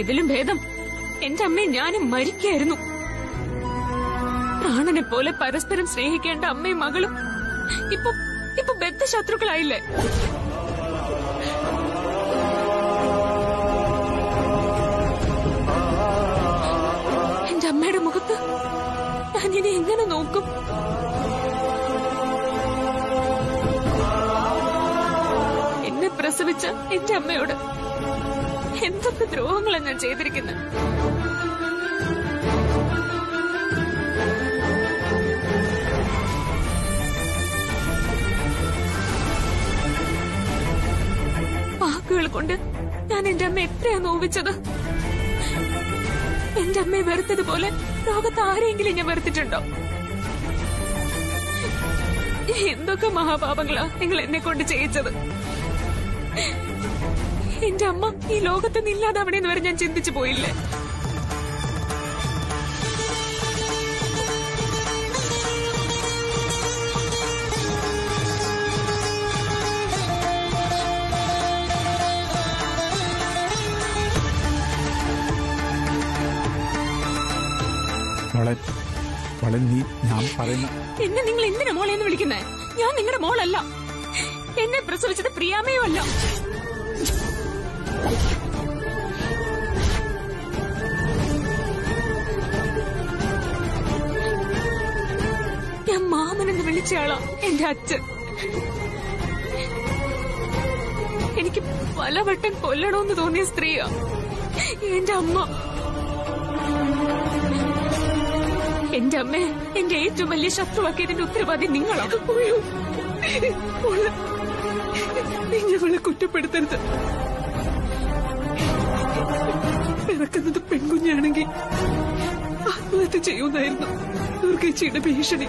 ഇതിലും ഭേദം എന്റെ അമ്മയെ ഞാനും മരിക്കായിരുന്നു. പ്രാണനെ പോലെ പരസ്പരം സ്നേഹിക്കേണ്ട അമ്മയും മകളും ഇപ്പൊ ഇപ്പൊ ബദ്ധശത്രുക്കളായില്ലേ? എന്റെ അമ്മയുടെ മുഖത്ത് ഞാൻ ഇനി എങ്ങനെ നോക്കും? എന്നെ പ്രസവിച്ച എന്റെ അമ്മയോട് എന്തൊക്കെ ദ്രോഹങ്ങളാണ് ഞാൻ ചെയ്തിരിക്കുന്നത്. വാക്കുകൾ കൊണ്ട് ഞാൻ എന്റെ അമ്മ എത്രയാ നോവിച്ചത്. എന്റെ അമ്മയെ വെറുത്തതുപോലെ ലോകത്ത് ആരെങ്കിലും ഞാൻ വെറുത്തിട്ടുണ്ടോ? എന്തൊക്കെ മഹാപാപങ്ങളാ നിങ്ങൾ എന്നെ കൊണ്ട് ചെയ്യിച്ചത്. എന്റെ അമ്മ ഈ ലോകത്ത് നിന്നില്ലാതെ അവിടെ എന്ന് വരെ ഞാൻ ചിന്തിച്ചു പോയില്ലേ? എന്നെ നിങ്ങൾ എന്തിനാ മോളെന്ന് വിളിക്കുന്നേ? ഞാൻ നിങ്ങളുടെ മോളല്ല. എന്നെ പ്രസവിച്ചത് പ്രിയാമ്മയും അല്ല. ഞാൻ മാമനെന്ന് വിളിച്ചയാളാ എന്റെ അച്ഛൻ. എനിക്ക് പലവട്ടം കൊല്ലണമെന്ന് തോന്നിയ സ്ത്രീയാ എന്റെ അമ്മ. എന്റെ അമ്മ എന്റെ ഏറ്റവും വലിയ ശത്രുവാക്കിയതിന്റെ ഉത്തരവാദി നിങ്ങളാണ്. നിങ്ങളെ കുറ്റപ്പെടുത്തരുത്. പിറക്കുന്നത് പെൺകുഞ്ഞാണെങ്കിൽ ആത്മഹത്യ ചെയ്യുന്നതായിരുന്നു ദുർഗച്ചിയുടെ ഭീഷണി.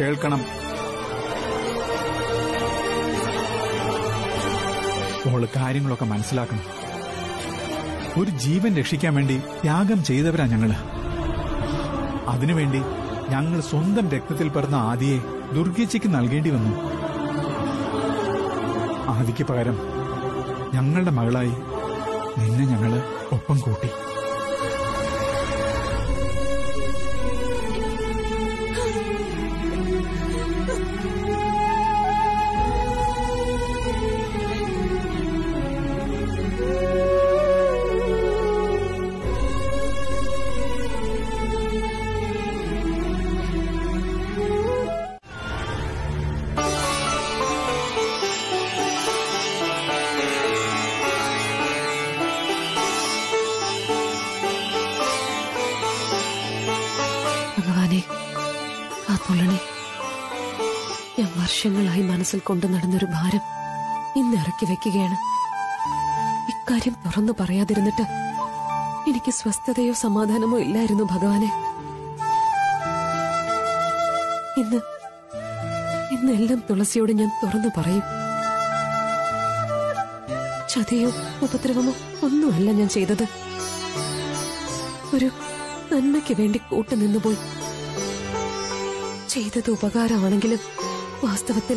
കേൾക്കണം മോള്, കാര്യങ്ങളൊക്കെ മനസ്സിലാക്കണം. ഒരു ജീവൻ രക്ഷിക്കാൻ വേണ്ടി ത്യാഗം ചെയ്തവരാ ഞങ്ങള്. അതിനുവേണ്ടി ഞങ്ങൾ സ്വന്തം രക്തത്തിൽ പിറന്ന ആദിയെ ദുർഗേച്ചിക്ക് നൽകേണ്ടി വന്നു. ആദിക്ക് പകരം ഞങ്ങളുടെ മകളായി നിന്നെ ഞങ്ങള് ഒപ്പം കൂട്ടി. വർഷങ്ങളായി മനസ്സിൽ കൊണ്ടു നടന്നൊരു ഭാരം ഇന്ന് ഇറക്കി വെക്കുകയാണ്. ഇക്കാര്യം തുറന്നു പറയാതിരുന്നിട്ട് എനിക്ക് സ്വസ്ഥതയോ സമാധാനമോ ഇല്ലായിരുന്നു ഭഗവാനെ. ഇന്നെല്ലാം തുളസിയോട് ഞാൻ തുറന്നു പറയും. ചതിയോ ഉപദ്രവമോ ഒന്നുമല്ല ഞാൻ ചെയ്തത്. ഒരു നന്മയ്ക്ക് വേണ്ടി കൂട്ടുനിന്നുപോയി. ചെയ്തത് ഉപകാരമാണെങ്കിലും വാസ്തവത്തിൽ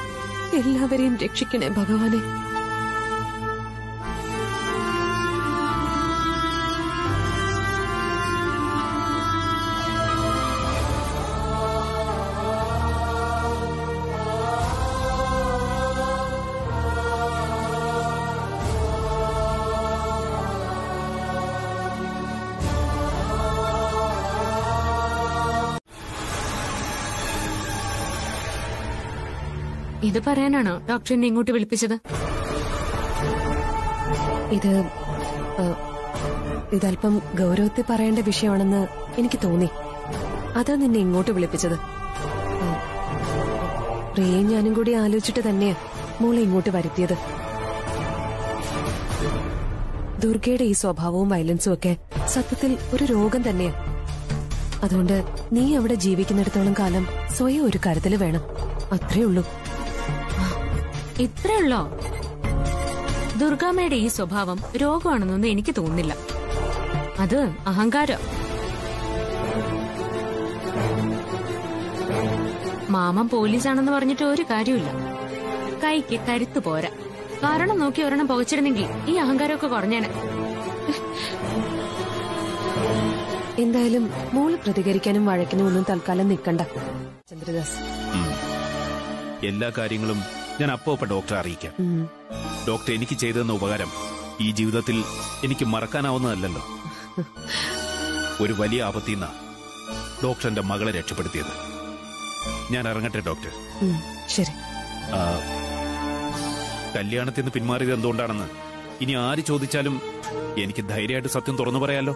എല്ലാവരെയും രക്ഷിക്കണേ ഭഗവാനെ. ഇത് പറയാനാണോ ഡോക്ടർ എന്നെ ഇങ്ങോട്ട് വിളിപ്പിച്ചത്? ഇതല്പം ഗൗരവത്തിൽ പറയേണ്ട വിഷയമാണെന്ന് എനിക്ക് തോന്നി. അതാ നിന്നെ ഇങ്ങോട്ട് വിളിപ്പിച്ചത്. പ്രിയയും ഞാനും കൂടി ആലോചിച്ചിട്ട് തന്നെയാ മോളെ ഇങ്ങോട്ട് വരുത്തിയത്. ദുർഗയുടെ ഈ സ്വഭാവവും വയലൻസും ഒക്കെ സത്യത്തിൽ ഒരു രോഗം തന്നെയാ. അതുകൊണ്ട് നീ അവിടെ ജീവിക്കുന്നിടത്തോളം കാലം സ്വയം ഒരു കരുതല് വേണം. അത്രേ ഉള്ളൂ. ഇത്രയുള്ളോ? ദുർഗാമ്മയുടെ ഈ സ്വഭാവം രോഗമാണെന്നൊന്നും എനിക്ക് തോന്നുന്നില്ല. അത് അഹങ്കാരം. മാമൻ പോലീസാണെന്ന് പറഞ്ഞിട്ട് ഒരു കാര്യമില്ല. കൈക്ക് കരുത്ത് പോരാ. കാരണം നോക്കി ഒരെണ്ണം പുകച്ചിരുന്നെങ്കിൽ ഈ അഹങ്കാരമൊക്കെ കുറഞ്ഞേനെ. എന്തായാലും മോള് പ്രതികരിക്കാനും വഴക്കിനും ഒന്നും തൽക്കാലം നിൽക്കണ്ട ചന്ദ്രദാസ്. എല്ലാ കാര്യങ്ങളും ഞാൻ അപ്പോപ്പ ഡോക്ടറെ അറിയിക്കാം. ഡോക്ടർ എനിക്ക് ചെയ്തെന്ന ഉപകാരം ഈ ജീവിതത്തിൽ എനിക്ക് മറക്കാനാവുന്നതല്ലോ. ഒരു വലിയ ആപത്തിന്ന ഡോക്ടർ എന്റെ മകളെ രക്ഷപ്പെടുത്തിയത്. ഞാൻ ഇറങ്ങട്ടെ ഡോക്ടർ. ശരി. കല്യാണത്തിൽ നിന്ന് പിന്മാറിയത് എന്തുകൊണ്ടാണെന്ന് ഇനി ആര് ചോദിച്ചാലും എനിക്ക് ധൈര്യമായിട്ട് സത്യം തുറന്നു പറയാലോ.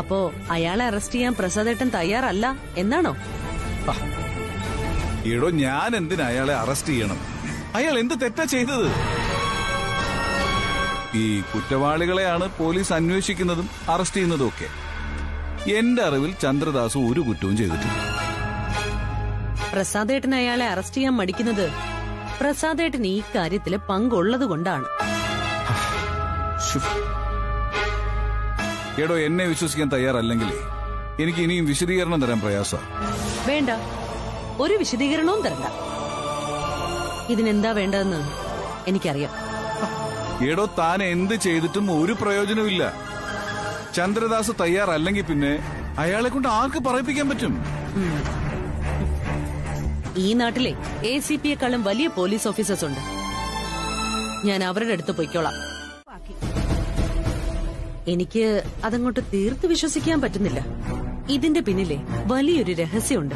അപ്പോ അയാളെ അറസ്റ്റ് ചെയ്യാൻ പ്രസാദേട്ടൻ തയ്യാറല്ല എന്നാണോ? എടോ, ഞാൻ എന്തിനാ അയാളെ അറസ്റ്റ് ചെയ്യണം? അയാൾ എന്ത് തെറ്റാ ചെയ്തത്? ഈ കുറ്റവാളികളെയാണ് പോലീസ് അന്വേഷിക്കുന്നതും അറസ്റ്റ് ചെയ്യുന്നതും ഒക്കെ. എന്റെ അറിവിൽ ചന്ദ്രദാസ് ഒരു കുറ്റവും ചെയ്തിട്ടില്ല. പ്രസാദേട്ടൻ അയാളെ അറസ്റ്റ് ചെയ്യാൻ മടിക്കുന്നത് പ്രസാദേട്ടൻ ഈ കാര്യത്തില് പങ്കുള്ളത് കൊണ്ടാണ്. എടോ, എന്നെ വിശ്വസിക്കാൻ തയ്യാറല്ലെങ്കിൽ എനിക്ക് ഇനിയും വിശദീകരണം തരാൻ പ്രയാസമാണ്. വേണ്ട, ഒരു വിശദീകരണവും തരണ്ട. ഇതിനെന്താ വേണ്ടതെന്ന് എനിക്കറിയാം. എടോ, താൻ എന്ത് ചെയ്തിട്ടും ഒരു പ്രയോജനമില്ല. ചന്ദ്രദാസ് തയ്യാറല്ലെങ്കിൽ പിന്നെ അയാളെ കൊണ്ട് ആർക്ക് പറയിപ്പിക്കാൻ പറ്റും? ഈ നാട്ടിലെ ACP-യെക്കാളും വലിയ പോലീസ് ഓഫീസേഴ്സ് ഉണ്ട്. ഞാൻ അവരുടെ അടുത്ത് പോയിക്കോളാം. എനിക്ക് അതങ്ങോട്ട് തീർത്ത് വിശ്വസിക്കാൻ പറ്റുന്നില്ല. ഇതിന്റെ പിന്നിലെ വലിയൊരു രഹസ്യമുണ്ട്.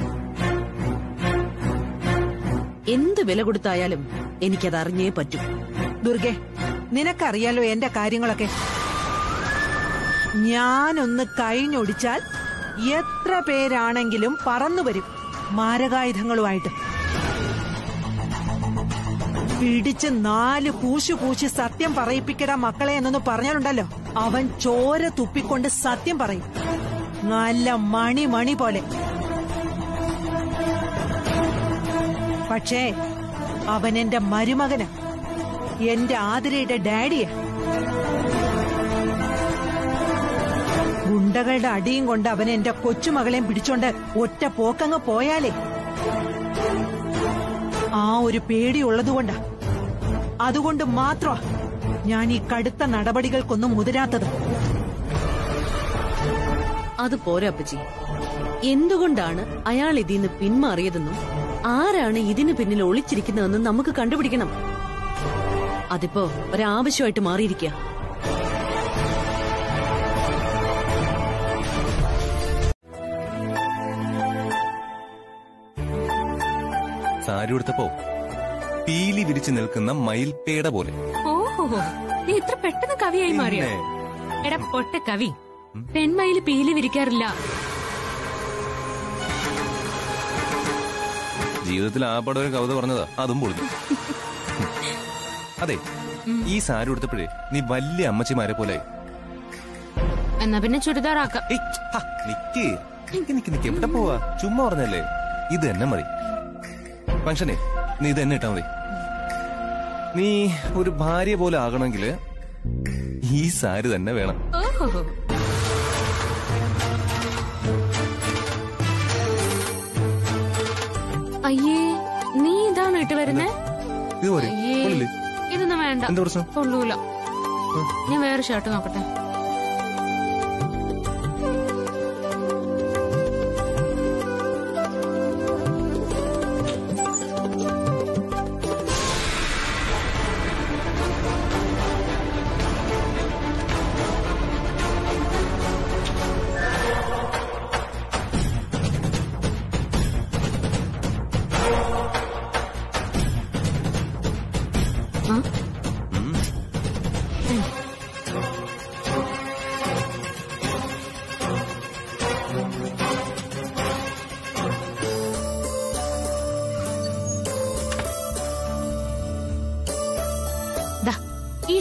എന്ത് വില കൊടുത്തായാലും എനിക്കത് അറിഞ്ഞേ പറ്റും. ദുർഗേ, നിനക്കറിയാലോ എന്റെ കാര്യങ്ങളൊക്കെ. ഞാനൊന്ന് കഴിഞ്ഞൊടിച്ചാൽ എത്ര പേരാണെങ്കിലും പറന്നു വരും മാരകായുധങ്ങളുമായിട്ട്. പിടിച്ച് 4 പൂശി സത്യം പറയിപ്പിക്കടാ മക്കളെ എന്നൊന്ന് പറഞ്ഞാലുണ്ടല്ലോ, അവൻ ചോര തുപ്പിക്കൊണ്ട് സത്യം പറയും. നല്ല മണി പോലെ. പക്ഷേ അവൻ എന്റെ മരുമകന്, എന്റെ ആതിരയുടെ ഡാഡിയെ. ഗുണ്ടകളുടെ അടിയും കൊണ്ട് അവൻ എന്റെ കൊച്ചുമകളെയും പിടിച്ചോണ്ട് ഒറ്റ പോക്കങ്ങ് പോയാലേ, ആ ഒരു പേടിയുള്ളതുകൊണ്ടാ. അതുകൊണ്ട് മാത്രമാ ഞാൻ ഈ കടുത്ത നടപടികൾക്കൊന്നും മുതിരാത്തത്. അത് പോരാ അപ്പച്ചി. എന്തുകൊണ്ടാണ് അയാൾ ഇതിന്ന് പിന്മാറിയതെന്നും ആരാണ് ഇതിന് പിന്നിൽ ഒളിച്ചിരിക്കുന്നതെന്നും നമുക്ക് കണ്ടുപിടിക്കണം. അതിപ്പോ ഒരാവശ്യമായിട്ട് മാറിയിരിക്കുക. സാരി എടുത്തപ്പോ പീലി വിരിച്ചു നിൽക്കുന്ന മയിൽപേട പോലെ. ഇത്ര പെട്ടെന്ന് കവിയായി മാറിയോ? എടാ പൊട്ട കവി, പെൺമയിൽ പീലി വിരിക്കാറില്ല. ജീവിതത്തിൽ ആപാടെ ഒരു കവിത പറഞ്ഞതാ, അതും പൊളിഞ്ഞു. അതെ, ഈ സാരി കൊടുത്തപ്പോഴേ നീ വലിയ അമ്മച്ചിമാരെ പോലെ. എന്നാ പിന്നെ ചുരിദാറാക്കാം. എവിടെ പോവാ? ചുമ്മാ പറഞ്ഞല്ലേ. ഇത് തന്നെ മതി ഫംഗ്ഷനെ. നീ ഇത് തന്നെ ഇട്ടാ മതി. നീ ഒരു ഭാര്യ പോലെ ആകണമെങ്കില് ഈ സാരി തന്നെ വേണം. അയ്യേ, നീ ഇതാണ് ഇട്ട് വരുന്നേ? ഇതൊന്നും വേണ്ട, കൊള്ളൂല. ഞാൻ വേറെ ഷർട്ട് നോക്കട്ടെ.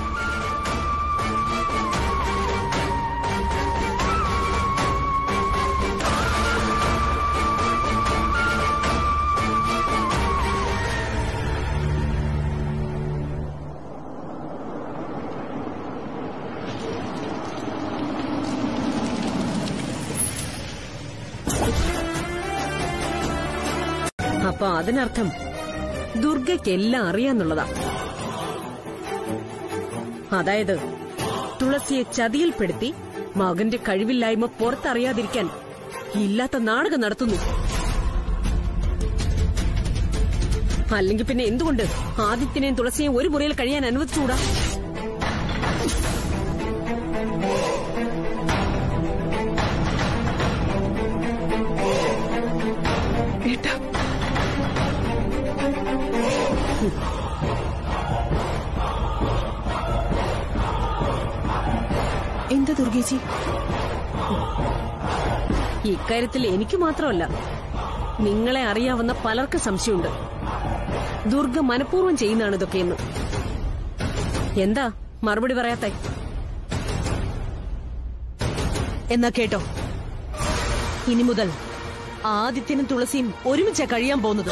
അപ്പൊ അതിനർത്ഥം ദുർഗയ്ക്കെല്ലാം അറിയാന്നുള്ളതാ. അതായത് തുളസിയെ ചതിയിൽപ്പെടുത്തി മകന്റെ കഴിവില്ലായ്മ പുറത്തറിയാതിരിക്കാൻ ഇല്ലാത്ത നാടകം നടത്തുന്നു. അല്ലെങ്കിൽ പിന്നെ എന്തുകൊണ്ട് ആദിത്യനെയും തുളസിയെയും ഒരു മുറിയിൽ കഴിയാൻ അനുവദിച്ചുകൂടാ? എന്താ ദുർഗേച്ചി, ഇക്കാര്യത്തിൽ എനിക്ക് മാത്രമല്ല നിങ്ങളെ അറിയാവുന്ന പലർക്ക് സംശയമുണ്ട്. ദുർഗ മനഃപൂർവ്വം ചെയ്യുന്നതാണ് ഇതൊക്കെയെന്ന്. എന്താ മറുപടി പറയാത്ത? എന്നാ കേട്ടോ, ഇനി മുതൽ ആദിത്യനും തുളസിയും ഒരുമിച്ചാ കഴിയാൻ പോകുന്നത്.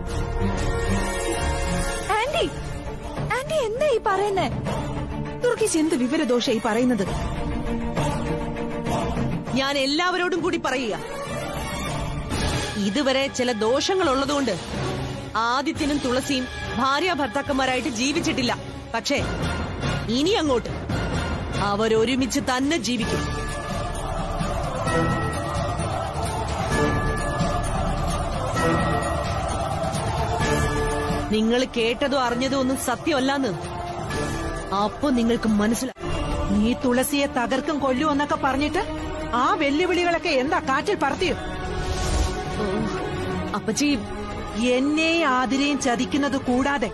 ആന്റി, ആന്റി എന്താ ഈ പറയുന്നേ? ദുർഗേശ് എന്ത് വിവരദോഷ ഈ പറയുന്നത്? ഞാൻ എല്ലാവരോടും കൂടി പറയുക, ഇതുവരെ ചില ദോഷങ്ങൾ ഉള്ളതുകൊണ്ട് ആദിത്യനും തുളസിയും ഭാര്യ ഭർത്താക്കന്മാരായിട്ട് ജീവിച്ചിട്ടില്ല. പക്ഷേ ഇനി അങ്ങോട്ട് അവരൊരുമിച്ച് തന്നെ ജീവിക്കും. നിങ്ങൾ കേട്ടതോ അറിഞ്ഞതോ ഒന്നും സത്യമല്ലാന്ന് അപ്പൊ നിങ്ങൾക്ക് മനസ്സിലായി. നീ തുളസിയെ തകർക്കും കൊല്ലുമെന്നൊക്കെ പറഞ്ഞിട്ട് ആ വെല്ലുവിളികളൊക്കെ എന്താ കാറ്റിൽ പറത്തിയോ? അപ്പച്ചി, എന്നെ ആതിരയും ചതിക്കുന്നത് കൂടാതെ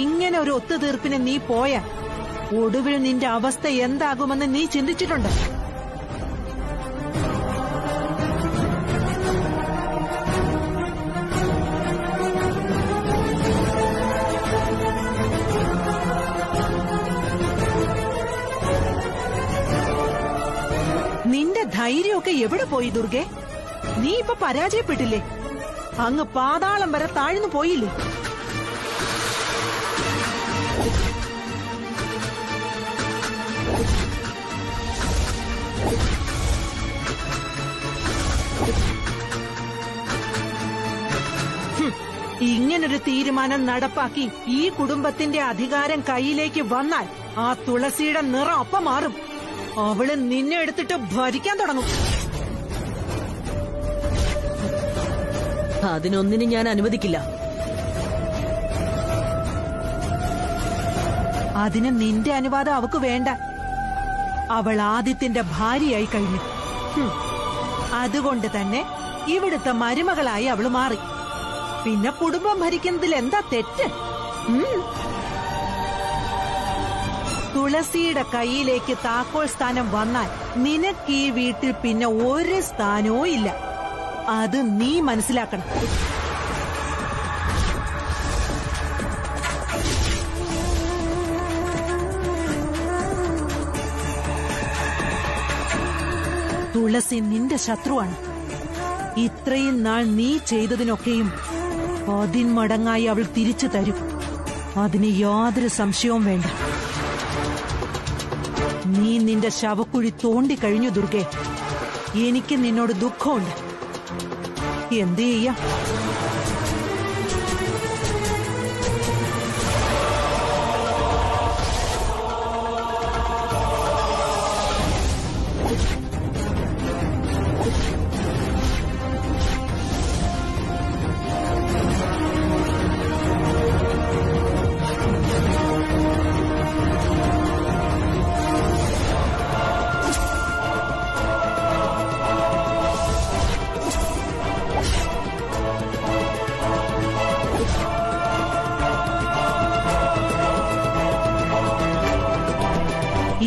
ഇങ്ങനെ ഒരു ഒത്തുതീർപ്പിന് നീ പോയാൽ ഒടുവിൽ നിന്റെ അവസ്ഥ എന്താകുമെന്ന് നീ ചിന്തിച്ചിട്ടുണ്ട്? നിന്റെ ധൈര്യമൊക്കെ എവിടെ പോയി ദുർഗേ? നീ ഇപ്പൊ പരാജയപ്പെട്ടില്ലേ? അങ്ങ് പാതാളം വരെ താഴ്ന്നു പോയില്ലേ? ഇങ്ങനൊരു തീരുമാനം നടപ്പാക്കി ഈ കുടുംബത്തിന്റെ അധികാരം കയ്യിലേക്ക് വന്നാൽ ആ തുളസിയുടെ നിറം അപ്പം മാറും. അവള് നിന്നെ എടുത്തിട്ട് ഭരിക്കാൻ തുടങ്ങും. അതിനൊന്നിനും ഞാൻ അനുവദിക്കില്ല. അതിന് നിന്റെ അനുവാദം അവക്ക് വേണ്ട. അവൾ ആദിത്യന്റെ ഭാര്യയായി കഴിഞ്ഞു. അതുകൊണ്ട് തന്നെ ഇവിടുത്തെ മരുമകളായി അവള് മാറി. പിന്നെ കുടുംബം ഭരിക്കുന്നതിൽ എന്താ തെറ്റ്? തുളസിയുടെ കൈയിലേക്ക് താക്കോൽ സ്ഥാനം വന്നാൽ നിനക്ക് ഈ വീട്ടിൽ പിന്നെ ഒരു സ്ഥാനവും ഇല്ല. അത് നീ മനസ്സിലാക്കണം. തുളസി നിന്റെ ശത്രുവാണ്. ഇത്രയും നാൾ നീ ചെയ്തതിനൊക്കെയും പതിന്മടങ്ങായി അവൾ തിരിച്ചു തരും. അതിന് യാതൊരു സംശയവും വേണ്ട. നീ നിന്റെ ശവക്കുഴി തോണ്ടിക്കഴിഞ്ഞു ദുർഗേ. എനിക്ക് നിന്നോട് ദുഃഖമുണ്ട്. എന്ത് ചെയ്യാം?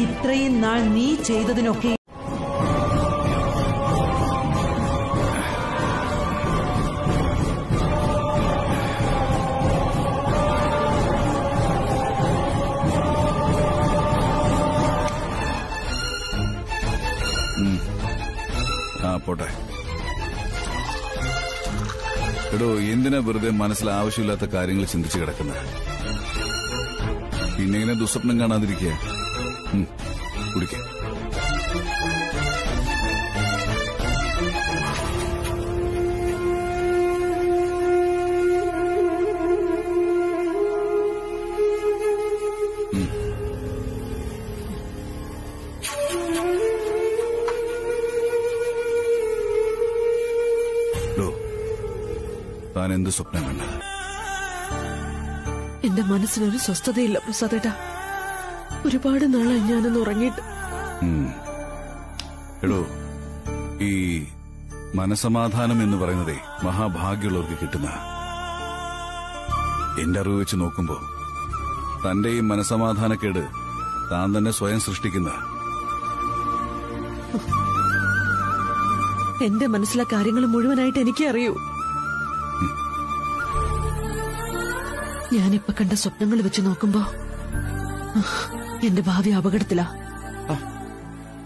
ഇത്രയും നാൾ നീ ചെയ്തതിനൊക്കെ പോട്ടെ. എടോ, എന്തിനാ വെറുതെ മനസ്സിൽ ആവശ്യമില്ലാത്ത കാര്യങ്ങൾ ചിന്തിച്ചു കിടക്കുന്നത്? പിന്നെങ്ങനെ ദുസ്വപ്നം കാണാതിരിക്കുക. കുടിക്കാം. താൻ എന്ത് സ്വപ്നം കണ്ടത്? എന്റെ മനസ്സിനൊരു സ്വസ്ഥതയില്ല പ്രസാദേട്ടാ. ഒരുപാട് നാളായി ഞാനൊന്ന് ഉറങ്ങിയിട്ട്. എടോ, ഈ മനസമാധാനം എന്ന് പറയുന്നതേ മഹാഭാഗ്യമുള്ളവർക്ക് കിട്ടുന്ന. എന്റെ അറിവ് വെച്ച് നോക്കുമ്പോ തന്റെ ഈ മനസമാധാനക്കേട് താൻ തന്നെ സ്വയം സൃഷ്ടിക്കുന്ന. എന്റെ മനസ്സിലെ കാര്യങ്ങൾ മുഴുവനായിട്ട് എനിക്കേ അറിയൂ. ഞാനിപ്പോ കണ്ട സ്വപ്നങ്ങൾ വെച്ച് നോക്കുമ്പോ എന്റെ ഭാവി അപകടത്തിലാ.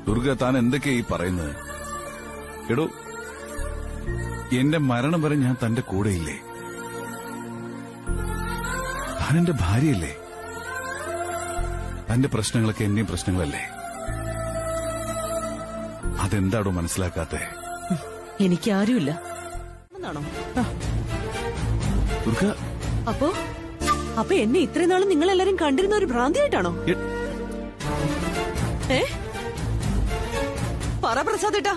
ദുർഗ, താൻ എന്തൊക്കെയാ ഈ പറയുന്നത്? എടോ, എന്റെ മരണം വരെ ഞാൻ തന്റെ കൂടെയില്ലേ? താൻ എന്റെ ഭാര്യയല്ലേ? തന്റെ പ്രശ്നങ്ങളൊക്കെ എന്റെയും പ്രശ്നങ്ങളല്ലേ? അതെന്താണോ മനസ്സിലാക്കാത്തെ? എനിക്കാരുമില്ല. അപ്പൊ എന്നെ ഇത്രയും നാളും നിങ്ങളെല്ലാരും കണ്ടിരുന്ന ഒരു ഭ്രാന്തിയായിട്ടാണോ? ഏ പറ പ്രസാദേട്ടാ.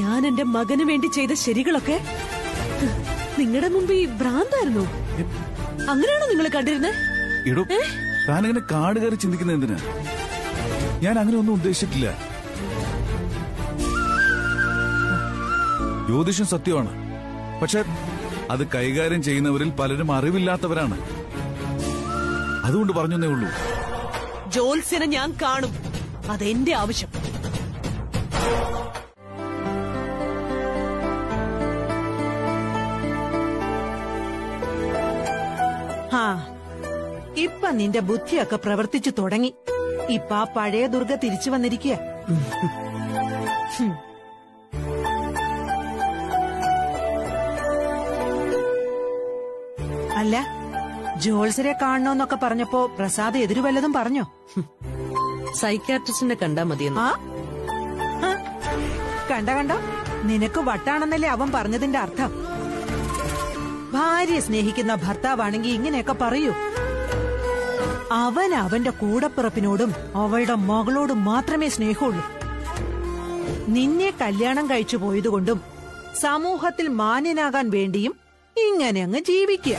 ഞാൻ എന്റെ മകന് വേണ്ടി ചെയ്ത ശരികളൊക്കെ നിങ്ങളുടെ മുമ്പ് ഈ ഭ്രാന്തായിരുന്നു? അങ്ങനെയാണോ നിങ്ങൾ കണ്ടിരുന്നത്? താനങ്ങനെ കാട് കയറി ചിന്തിക്കുന്ന എന്തിനാ? ഞാൻ അങ്ങനെ ഒന്നും ഉദ്ദേശിച്ചിട്ടില്ല. ജ്യോതിഷം സത്യമാണ്, പക്ഷെ അത് കൈകാര്യം ചെയ്യുന്നവരിൽ പലരും അറിവില്ലാത്തവരാണ്. അതുകൊണ്ട് പറഞ്ഞേ ഉള്ളൂ. ജ്യോത്സ്യനെ ഞാൻ കാണും, അതെന്റെ ആവശ്യം. ആ, ഇപ്പൊ നിന്റെ ബുദ്ധിയൊക്കെ പ്രവർത്തിച്ചു തുടങ്ങി. ഇപ്പൊ ആ പഴയ ദുർഗ തിരിച്ചു വന്നിരിക്കുക. അല്ല, ജോൾസരെ കാണണോന്നൊക്കെ പറഞ്ഞപ്പോ പ്രസാദ് എതിരു വല്ലതും പറഞ്ഞോ? സൈക്യാട്രിസ്റ്റിനെ കണ്ടാ മതിയെന്ന്. കണ്ടോ, നിനക്ക് വട്ടാണെന്നല്ലേ അവൻ പറഞ്ഞതിന്റെ അർത്ഥം. ഭാര്യ സ്നേഹിക്കുന്ന ഭർത്താവാണെങ്കി ഇങ്ങനെയൊക്കെ പറയൂ. അവൻ അവന്റെ കൂടപ്പിറപ്പിനോടും അവളുടെ മകളോടും മാത്രമേ സ്നേഹമുള്ളൂ. നിന്നെ കല്യാണം കഴിച്ചു പോയതുകൊണ്ടും സമൂഹത്തിൽ മാന്യനാകാൻ വേണ്ടിയും ഇങ്ങനെ അങ്ങ് ജീവിക്കുക.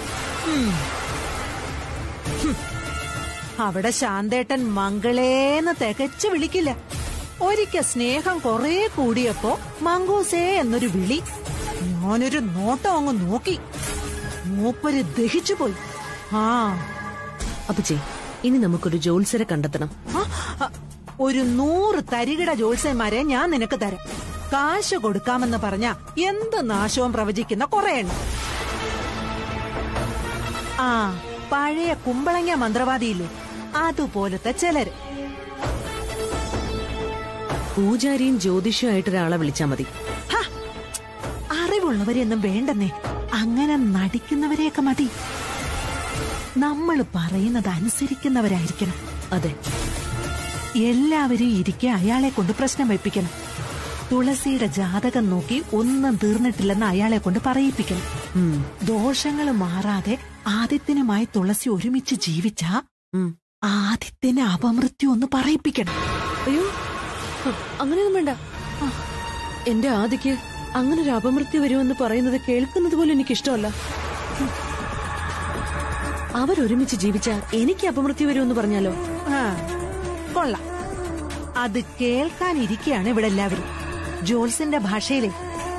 അവിടെ ശാന്തേട്ടൻ മംഗളേന്ന് തികച്ചു വിളിക്കില്ല. ഒരിക്കൽ സ്നേഹം കൊറേ കൂടിയപ്പോ മങ്കൂസേ എന്നൊരു വിളി. ഞാനൊരു നോട്ടം അങ്ങ് നോക്കി, മൂപ്പര് ദഹിച്ചുപോയി. ആ അപ്പച്ചി, ഇനി നമുക്കൊരു ജോത്സ്യരെ കണ്ടെത്തണം. ഒരു 100 തരികിട ജോത്സ്യന്മാരെ ഞാൻ നിനക്ക് തരാം. കാശ് കൊടുക്കാമെന്ന് പറഞ്ഞ എന്ത് നാശവും പ്രവചിക്കുന്ന കൊറേ എണ്ണം. ആ പഴയ കുമ്പളങ്ങ മന്ത്രവാദിയില്ലേ, അതുപോലത്തെ ചിലര്. പൂജാരിയും ജ്യോതിഷമായിട്ടൊരാളെ വിളിച്ചാ മതി. അറിവുള്ളവരെയൊന്നും വേണ്ടെന്നേ, അങ്ങനെ നടിക്കുന്നവരെയൊക്കെ മതി. നമ്മൾ പറയുന്നത് അനുസരിക്കുന്നവരായിരിക്കണം. അതെ, എല്ലാവരും ഇരിക്കെ അയാളെ കൊണ്ട് പ്രശ്നം വെപ്പിക്കണം. തുളസിയുടെ ജാതകം നോക്കി ഒന്നും തീർന്നിട്ടില്ലെന്ന് അയാളെ കൊണ്ട് പറയിപ്പിക്കണം. ദോഷങ്ങൾ മാറാതെ ആദിത്യനുമായി തുളസി ഒരുമിച്ച് ജീവിച്ച ആദിത്യന് അപമൃത്യു ഒന്ന് പറയിപ്പിക്കണം. അയ്യോ, അങ്ങനെയൊന്നും വേണ്ട. എന്റെ ആദിക്ക് അങ്ങനൊരു അപമൃത്യു വരുമെന്ന് പറയുന്നത് കേൾക്കുന്നത് പോലും എനിക്കിഷ്ടമല്ല. അവരൊരുമിച്ച് ജീവിച്ചാൽ എനിക്ക് അപമൃത്യു വരുമെന്ന് പറഞ്ഞാലോ? കൊള്ളാം. അത് കേൾക്കാനിരിക്കുകയാണ് ഇവിടെ എല്ലാവരും. ജോൾസിന്റെ ഭാഷയിലെ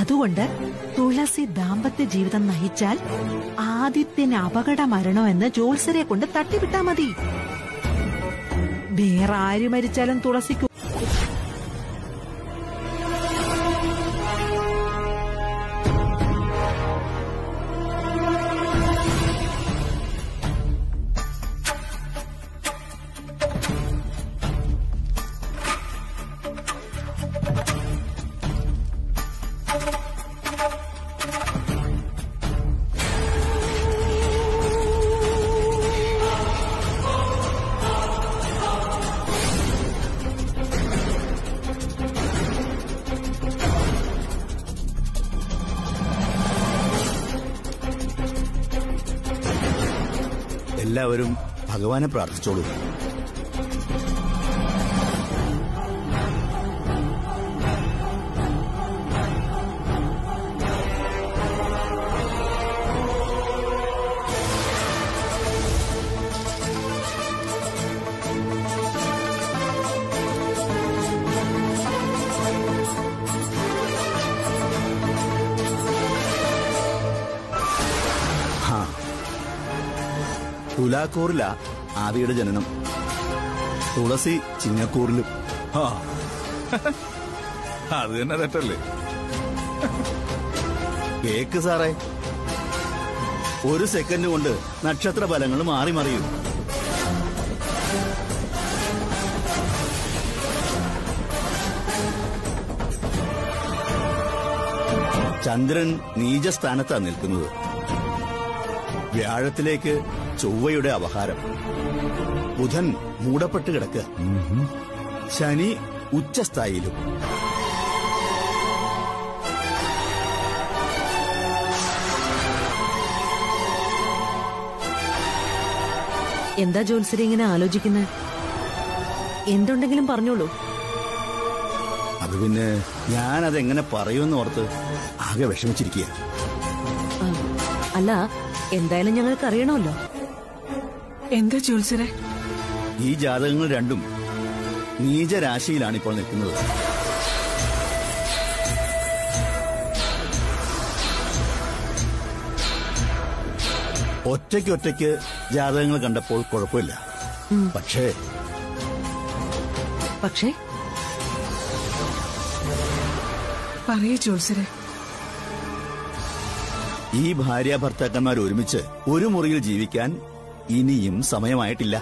അതുകൊണ്ട് തുളസി ദാമ്പത്യ ജീവിതം നയിച്ചാൽ ആദിത്യന് അപകടമരണോ എന്ന് ജോത്സ്യരെ കൊണ്ട് തട്ടിവിട്ടാ മതി. വേറെ ആര് മരിച്ചാലും തുളസിക്ക്. എല്ലാവരും ഭഗവാനെ പ്രാർത്ഥിച്ചോളൂ. തുലാക്കൂറിലാ ആദിയുടെ ജനനം, തുളസി ചിങ്ങക്കൂറിലും. അത് തന്നെ തെറ്റല്ലേ? കേക്ക് സാറേ, ഒരു സെക്കൻഡ് കൊണ്ട് നക്ഷത്ര ഫലങ്ങൾ മാറി മറിയും. ചന്ദ്രൻ നീചസ്ഥാനത്താണ് നിൽക്കുന്നത്. വ്യാഴത്തിലേക്ക് ചൊവ്വയുടെ അപഹാരം, ബുധൻ മൂടപ്പെട്ട് കിടക്കുക, ശനി ഉച്ചസ്ഥായിലും. എന്താ ജോത്സരി ഇങ്ങനെ ആലോചിക്കുന്നത്? എന്തുണ്ടെങ്കിലും പറഞ്ഞോളൂ. അത് പിന്നെ ഞാനതെങ്ങനെ പറയുമെന്ന് ഓർത്ത് ആകെ വിഷമിച്ചിരിക്കുക. അല്ല, എന്തായാലും ഞങ്ങൾക്കറിയണമല്ലോ. എന്താ ജോത്സരെ, ഈ ജാതകങ്ങൾ രണ്ടും നീചരാശിയിലാണ് ഇപ്പോൾ നിൽക്കുന്നത്. ഒറ്റയ്ക്കൊറ്റയ്ക്ക് ജാതകങ്ങൾ കണ്ടപ്പോൾ കുഴപ്പമില്ല. പക്ഷേ പറയൂ ജോത്സരെ, ഈ ഭാര്യ ഭർത്താക്കന്മാർ ഒരുമിച്ച് ഒരു മുറിയിൽ ജീവിക്കാൻ ഇനിയും സമയമായിട്ടില്ല.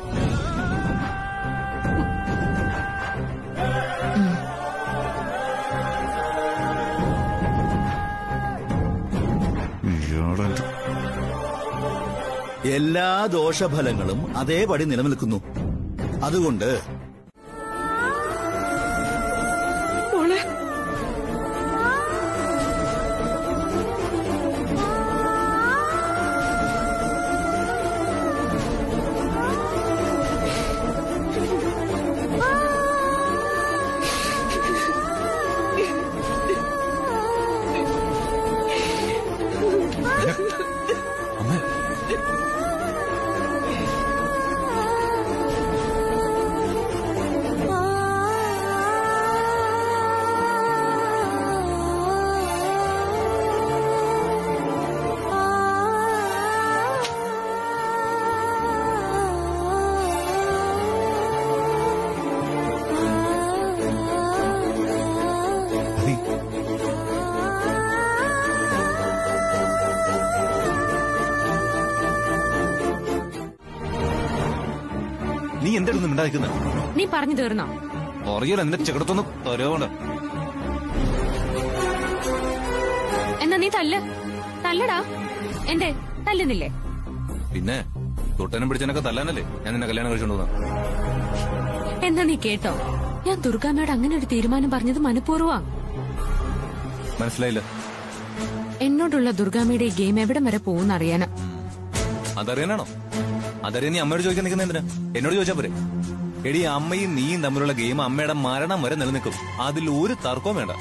എല്ലാ ദോഷഫലങ്ങളും അതേപടി നിലനിൽക്കുന്നു. അതുകൊണ്ട് നീ പറഞ്ഞു തീർന്നോ? അറിയല്ലോ, എന്റെ ചെകിടത്തൊന്നും തരുവാണ്. എന്നാ നീ തല്ലടാ. എന്റെ തല്ലുന്നില്ലേ? പിന്നെ തൊട്ടനും പിടിച്ചനൊക്കെ തല്ലാനല്ലേ ഞാൻ നിന്നെ കല്യാണം കഴിച്ചോണ്ട്. എന്നാ നീ കേട്ടോ, ഞാൻ ദുർഗാമ്മയോട് അങ്ങനെ ഒരു തീരുമാനം പറഞ്ഞത് മനഃപൂർവ്വമാ. മനസ്സിലായില്ല? എന്നോടുള്ള ദുർഗാമ്മയുടെ ഗെയിം എവിടം വരെ പോകുന്നറിയാനാ. അതറിയാനാണോ? അതറിയാൻ നീ അമ്മയോട് ചോദിക്കാൻ നിൽക്കുന്ന എന്തിനാ? എന്നോട് ചോദിച്ചാ പോരെ. എടി, അമ്മയും നീയും തമ്മിലുള്ള ഗെയിം അമ്മയുടെ മരണം വരെ നിലനിൽക്കും. അതിൽ ഒരു തർക്കവും വേണ്ട.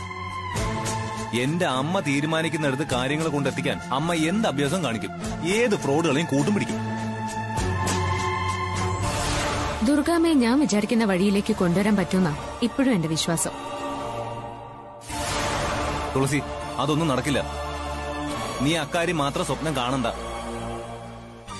എന്റെ അമ്മ തീരുമാനിക്കുന്നിടത്ത് കാര്യങ്ങൾ കൊണ്ടെത്തിക്കാൻ അമ്മ എന്ത് അഭ്യാസം കാണിക്കും? ഏത് ഫ്രോഡുകളെയും കൂട്ടും പിടിക്കും. ദുർഗാമ്മയെ ഞാൻ വിചാരിക്കുന്ന വഴിയിലേക്ക് കൊണ്ടുവരാൻ പറ്റുന്ന ഇപ്പോഴും എന്റെ വിശ്വാസം. തുളസി, അതൊന്നും നടക്കില്ല. നീ അക്കാര്യം മാത്രം സ്വപ്നം കാണണ്ട.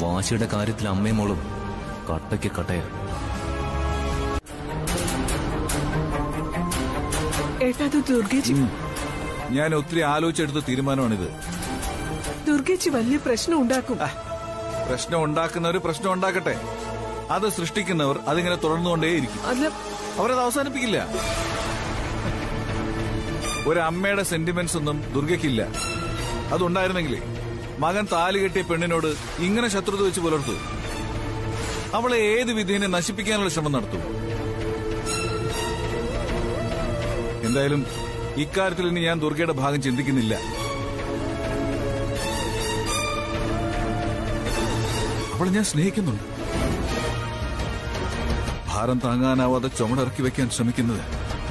വാശിയുടെ കാര്യത്തിൽ അമ്മയും മോളും കട്ടയ്ക്ക് കട്ടയ. ഞാൻ ഒത്തിരി ആലോചിച്ചെടുത്ത തീരുമാനമാണിത്. ദുർഗേച്ചി വലിയ പ്രശ്നം ഉണ്ടാക്കും. പ്രശ്നം ഉണ്ടാക്കുന്നവർ പ്രശ്നം ഉണ്ടാക്കട്ടെ, അത് സൃഷ്ടിക്കുന്നവർ അതിങ്ങനെ തുടർന്നുകൊണ്ടേയിരിക്കും, അവരത് അവസാനിപ്പിക്കില്ല. ഒരമ്മയുടെ സെന്റിമെന്റ്സ് ഒന്നും ദുർഗയ്ക്കില്ല. അതുണ്ടായിരുന്നെങ്കിലേ മകൻ താലി കെട്ടിയ പെണ്ണിനോട് ഇങ്ങനെ ശത്രുത വെച്ച് പുലർത്തും, അവളെ ഏത് വിധേനെ നശിപ്പിക്കാനുള്ള ശ്രമം നടത്തും. എന്തായാലും ഇക്കാര്യത്തിൽ ഇനി ഞാൻ ദുർഗയുടെ ഭാഗം ചിന്തിക്കുന്നില്ല. അവളെ ഞാൻ സ്നേഹിക്കുന്നുണ്ട്. ഭാരം താങ്ങാനാവാതെ ചുമടിറക്കി വെക്കാൻ ശ്രമിക്കുന്നത്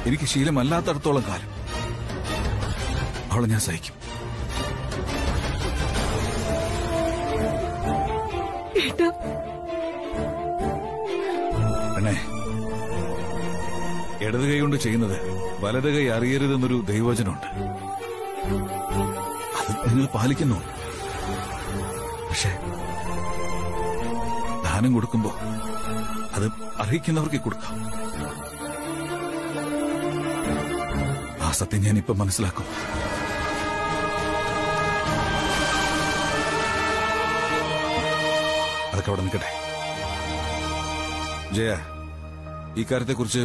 എനിക്ക് ശീലമല്ലാത്തടത്തോളം കാലം അവളെ ഞാൻ സഹിക്കും. ഇടത് കൈ കൊണ്ട് ചെയ്യുന്നത് വലത് കൈ അറിയരുതെന്നൊരു ദൈവവചനമുണ്ട്. അത് നിങ്ങൾ പാലിക്കുന്നുണ്ട്. പക്ഷേ ദാനം കൊടുക്കുമ്പോ അത് അറിയിക്കുന്നവർക്ക് കൊടുക്കാം. ആ സത്യം ഞാനിപ്പോ മനസ്സിലാക്കും. അതൊക്കെ അവിടെ നിൽക്കട്ടെ. ജയ, ഈ കാര്യത്തെക്കുറിച്ച്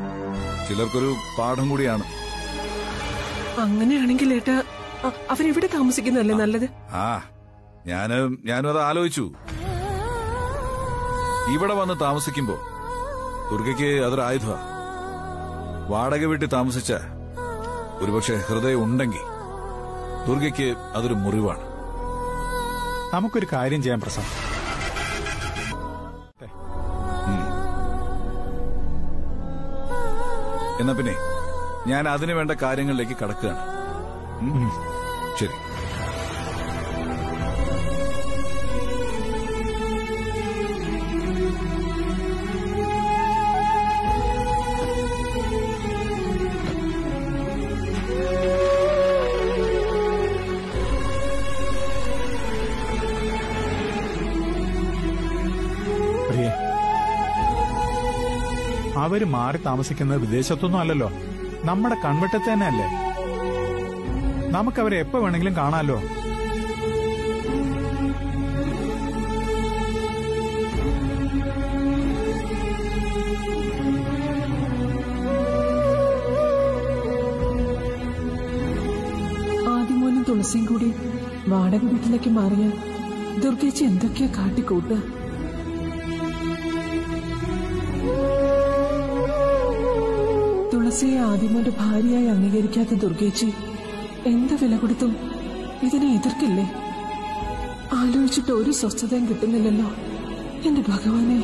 ചിലർക്കൊരു പാഠം കൂടിയാണ്. അങ്ങനെയാണെങ്കിൽ ഏട്ടാ, അവരെവിടെ താമസിക്കുന്നതല്ലേ നല്ലത്? ആ, ഞാനും അത് ആലോചിച്ചു. ഇവിടെ വന്ന് താമസിക്കുമ്പോ ദുർഗയ്ക്ക് അതൊരു ആയുധമാ. വാടക വീട്ടിൽ താമസിച്ച ഒരുപക്ഷെ ഹൃദയം ഉണ്ടെങ്കിൽ ദുർഗയ്ക്ക് അതൊരു മുറിവാണ്. നമുക്കൊരു കാര്യം ചെയ്യാം പ്രസാദ്. എന്നാ പിന്നെ ഞാൻ അതിനു വേണ്ട കാര്യങ്ങളിലേക്ക് കടക്കുകയാണ്. ശരി. അവര് മാറി താമസിക്കുന്നത് വിദേശത്തൊന്നും അല്ലല്ലോ, നമ്മുടെ കൺവെട്ടത്ത് തന്നെ അല്ലേ. നമുക്കവരെ എപ്പോ വേണമെങ്കിലും കാണാമല്ലോ. ആദിമോനും തുളസിയും കൂടി വാടക വീട്ടിലേക്ക് മാറിയാൽ ദുർഗേച്ചി എന്തൊക്കെയാ കാട്ടിക്കൂട്ടുക. തുളസിയെ ആദിമോന്റെ ഭാര്യയായി അംഗീകരിക്കാത്ത ദുർഗേച്ചി എന്ത് വില കൊടുത്തും ഇതിനെ എതിർക്കില്ലേ? ആലോചിച്ചിട്ട് ഒരു സ്വസ്ഥതയും കിട്ടുന്നില്ലല്ലോ എന്റെ ഭഗവാനെ.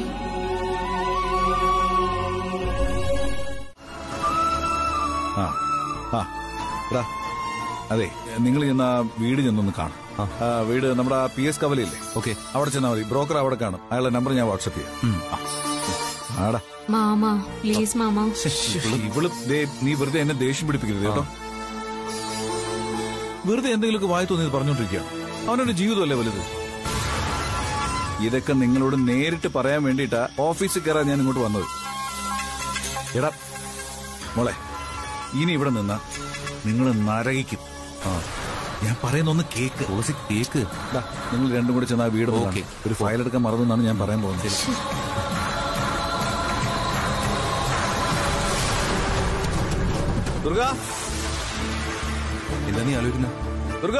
അതെ, നിങ്ങൾ ചെന്ന വീട് ചെന്നൊന്ന് കാണും. വീട് നമ്മുടെ PS കവലയില്ലേ? ഓക്കെ, അവിടെ ചെന്നാൽ മതി. ബ്രോക്കർ അവിടെ കാണും. അയാളുടെ നമ്പർ ഞാൻ വാട്സപ്പ് ചെയ്യാം. ആടാ മാമാ, പ്ലീസ് മാമാ. ഇവള് നീ വെറുതെ എന്നെ ദേഷ്യം പിടിപ്പിക്കരുത് കേട്ടോ. വെറുതെ എന്തെങ്കിലുമൊക്കെ വായി തോന്നിയത് പറഞ്ഞോണ്ടിരിക്കുക. അവനൊരു ജീവിതമല്ലേ വലുത്. ഇതൊക്കെ നിങ്ങളോട് നേരിട്ട് പറയാൻ വേണ്ടിയിട്ടാ ഓഫീസിൽ കയറാൻ ഞാൻ ഇങ്ങോട്ട് വന്നത്. എടാ മോളെ, ഇനി ഇവിടെ നിന്നാ നിങ്ങള് നരകിക്കും. ഞാൻ പറയുന്നൊന്ന് കേക്ക്. Aussie cake. നിങ്ങൾ രണ്ടും കൂടെ ചെന്നാ വീട് നോക്കി ഒരു ഫയലെടുക്കാൻ മറന്നെന്നാണ് ഞാൻ പറയാൻ പോകുന്നത്. ദുർഗ, എന്താ നീ ആലോചിക്കുന്ന? ദുർഗ,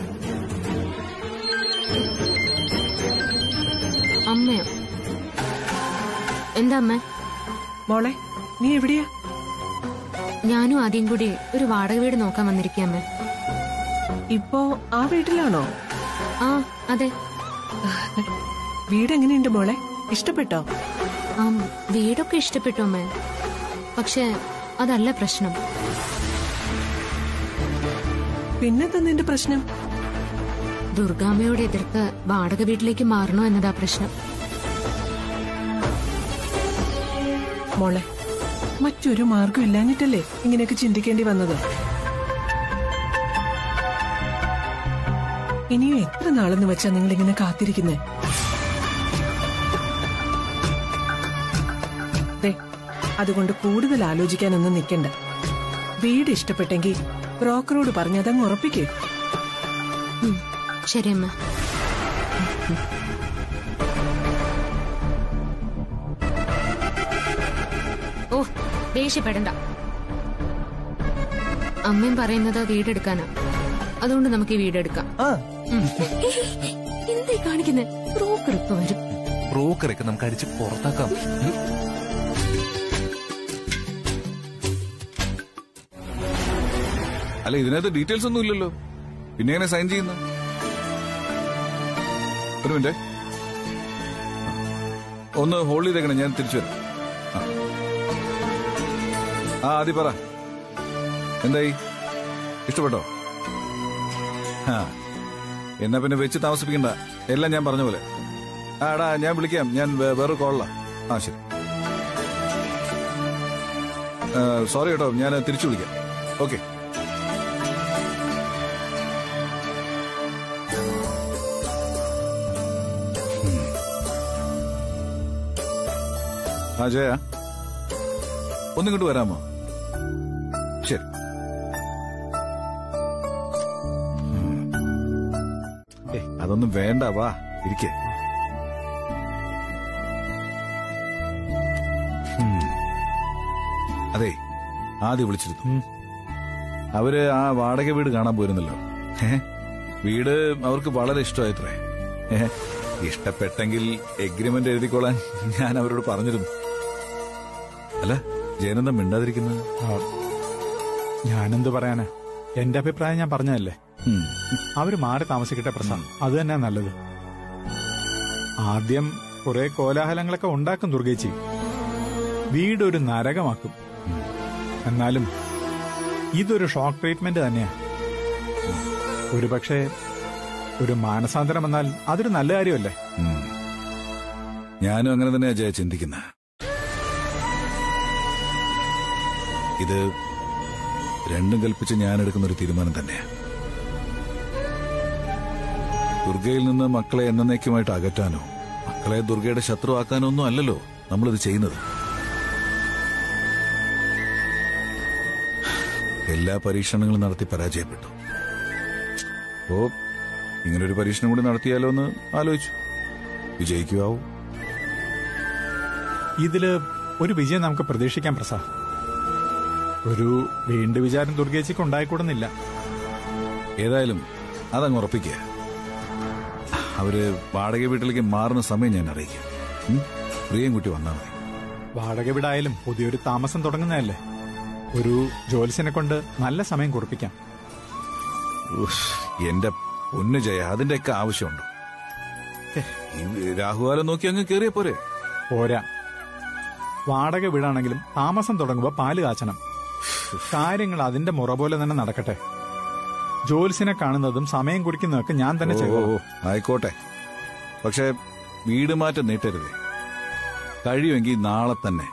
അമ്മയോ? എന്താ അമ്മ? മോളെ, നീ എവിടെയാ? ഞാനും ആദ്യം കൂടി ഒരു വാടക വീട് നോക്കാൻ വന്നിരിക്കാ അമ്മ. ഇപ്പോ ആ വീട്ടിലാണോ? ആ, അതെ. വീട് എങ്ങനെയുണ്ട് മോളെ? ഇഷ്ടപ്പെട്ടോ? ആ, വീടൊക്കെ ഇഷ്ടപ്പെട്ടു അമ്മ. പക്ഷെ അതല്ല പ്രശ്നം. പിന്നെ നിന്റെ പ്രശ്നം? ദുർഗാമ്മയോട് എതിർത്ത് വാടക വീട്ടിലേക്ക് മാറണോ എന്നതാ പ്രശ്നം. മോളെ, മറ്റൊരു മാർഗം ഇല്ലാഞ്ഞിട്ടല്ലേ ഇങ്ങനെയൊക്കെ ചിന്തിക്കേണ്ടി വന്നത്? ഇനിയും എത്ര നാളെന്ന് വെച്ചാ നിങ്ങൾ ഇങ്ങനെ കാത്തിരിക്കുന്നേ? അതുകൊണ്ട് കൂടുതൽ ആലോചിക്കാനൊന്നും നിൽക്കണ്ട. വീട് ഇഷ്ടപ്പെട്ടെങ്കിൽ ബ്രോക്കറോട് പറഞ്ഞതങ്ങ് ഉറപ്പിക്കേ. ശരിയമ്മ. ഓ, ദേഷ്യപ്പെടണ്ട. അമ്മയും പറയുന്നത് വീടെടുക്കാനാ, അതുകൊണ്ട് നമുക്ക് ഈ വീടെടുക്കാം. എന്തേ കാണിക്കുന്നേ? ബ്രോക്കർ ഇപ്പൊ വരും. ബ്രോക്കറൊക്കെ നമുക്ക് അടിച്ച് പുറത്താക്കാം. അല്ല, ഇതിനകത്ത് ഡീറ്റെയിൽസ് ഒന്നും ഇല്ലല്ലോ, പിന്നെ എങ്ങനെ സൈൻ ചെയ്യുന്നു? ഒരു മിനിറ്റ്, ഒന്ന് ഹോൾഡ് ചെയ്തേക്കണം, ഞാൻ തിരിച്ചു വരാം. ആ, ആദ്യം പറ, എന്തായി? ഇഷ്ടപ്പെട്ടോ? ആ, എന്നാ പിന്നെ വെച്ച് താമസിപ്പിക്കണ്ട, എല്ലാം ഞാൻ പറഞ്ഞ പോലെ. ആ എടാ, ഞാൻ വിളിക്കാം, ഞാൻ വേറെ കോളിലാ. ആ ശരി, സോറി കേട്ടോ, ഞാൻ തിരിച്ചു വിളിക്കാം. ഓക്കെ. ആ ജയ, ഒന്നിങ്ങോട്ട് വരാമോ? ശരി. അതൊന്നും വേണ്ട, വാ ഇരിക്കേ. അതെ, ആദ്യം വിളിച്ചിരുന്നു. അവര് ആ വാടക വീട് കാണാൻ പോയിരുന്നല്ലോ. വീട് അവർക്ക് വളരെ ഇഷ്ടമായിത്രേ. ഇഷ്ടപ്പെട്ടെങ്കിൽ എഗ്രിമെന്റ് എഴുതിക്കോളാൻ ഞാൻ അവരോട് പറഞ്ഞിരുന്നു. അല്ല, ജയനന്ദം മിണ്ടാതിരിക്കുന്നത്? ഞാനെന്ത് പറയാനാ, എന്റെ അഭിപ്രായം ഞാൻ പറഞ്ഞതല്ലേ. അവര് മാറി താമസിക്കട്ടെ പ്രശ്നം, അത് തന്നെയാ നല്ലത്. ആദ്യം കുറെ കോലാഹലങ്ങളൊക്കെ ഉണ്ടാക്കും ദുർഗേച്ചി, വീടൊരു നരകമാക്കും. എന്നാലും ഇതൊരു ഷോക്ക് ട്രീറ്റ്മെന്റ് തന്നെയാ. ഒരു പക്ഷേ ഒരു മാനസാന്തരം എന്നാൽ അതൊരു നല്ല കാര്യമല്ലേ? ഞാനും അങ്ങനെ തന്നെയാ ജയ ചിന്തിക്കുന്ന. ഇത് രണ്ടും കൽപ്പിച്ച് ഞാനെടുക്കുന്നൊരു തീരുമാനം തന്നെയാ. ദുർഗയിൽ നിന്ന് മക്കളെ എന്നേക്കുമായിട്ട് അകറ്റാനോ മക്കളെ ദുർഗയുടെ ശത്രു ആക്കാനോ ഒന്നും അല്ലല്ലോ നമ്മളിത് ചെയ്യുന്നത്. എല്ലാ പരീക്ഷണങ്ങളും നടത്തി പരാജയപ്പെട്ടു. ഓ, ഇങ്ങനൊരു പരീക്ഷണം കൂടി നടത്തിയാലോ എന്ന് ആലോചിച്ചു. വിജയിക്കുവാവോ? ഇതില് ഒരു വിജയം നമുക്ക് പ്രതീക്ഷിക്കാം പ്രസാദ്. ഒരു വീണ്ടു വിചാരം ദുർഗേച്ചിക്ക് ഉണ്ടായിക്കൂടുന്നില്ല. ഏതായാലും അതങ്ങ് ഉറപ്പിക്കുക. അവര് വാടക വീട്ടിലേക്ക് മാറുന്ന സമയം ഞാൻ അറിയിക്കാം. പ്രിയൻകുട്ടി വന്നാൽ മതി. വാടക വീടായാലും പുതിയൊരു താമസം തുടങ്ങുന്നതല്ലേ, ഒരു ജോലിസിനെ കൊണ്ട് നല്ല സമയം കുറിപ്പിക്കാം. എന്റെ പൊന്നു ജയ, അതിന്റെയൊക്കെ ആവശ്യമുണ്ട്? രാഹുകാലം നോക്കി അങ്ങ് കേറിയ പോരെ? പോരാ, വാടക വീടാണെങ്കിലും താമസം തുടങ്ങുമ്പോൾ പാല് കാച്ചണം. കാര്യങ്ങൾ അതിന്റെ മുറ പോലെ തന്നെ നടക്കട്ടെ. ജോൽസിനെ കാണുന്നതും സമയം കുറിക്കുന്നതൊക്കെ ഞാൻ തന്നെ ചെയ്യും. ആയിക്കോട്ടെ, പക്ഷെ വീട് മാറ്റം നീട്ടരുത്. കഴിയുമെങ്കിൽ നാളെ തന്നെ.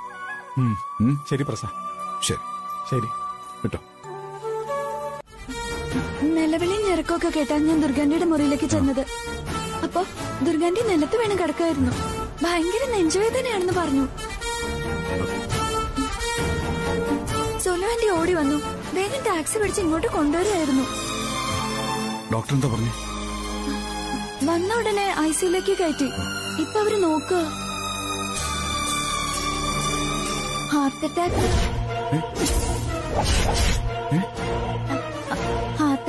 ശരി പ്രസാദ്. ശരി ശരി കേട്ടോ. നിലവിളി നിരക്കൊക്കെ കേട്ടാൽ ഞാൻ ദുർഗാന്റെ മുറിയിലേക്ക് ചെന്നത്. അപ്പൊ ദുർഗാന്റെ നിലത്ത് വീണ് കിടക്കായിരുന്നു. ഭയങ്കര നെഞ്ചുവേദനയാണെന്ന് പറഞ്ഞു. സുലു ആന്റി ഓടി വന്നു. വേഗം ടാക്സി പിടിച്ച് ഇങ്ങോട്ട് കൊണ്ടുവരുമായിരുന്നു. ഡോക്ടർ എന്താ പറഞ്ഞു? വന്ന ഉടനെ ഐസിയുലേക്ക് കയറ്റി. ഇപ്പൊ അവര് നോക്കുക. ഹാർട്ട്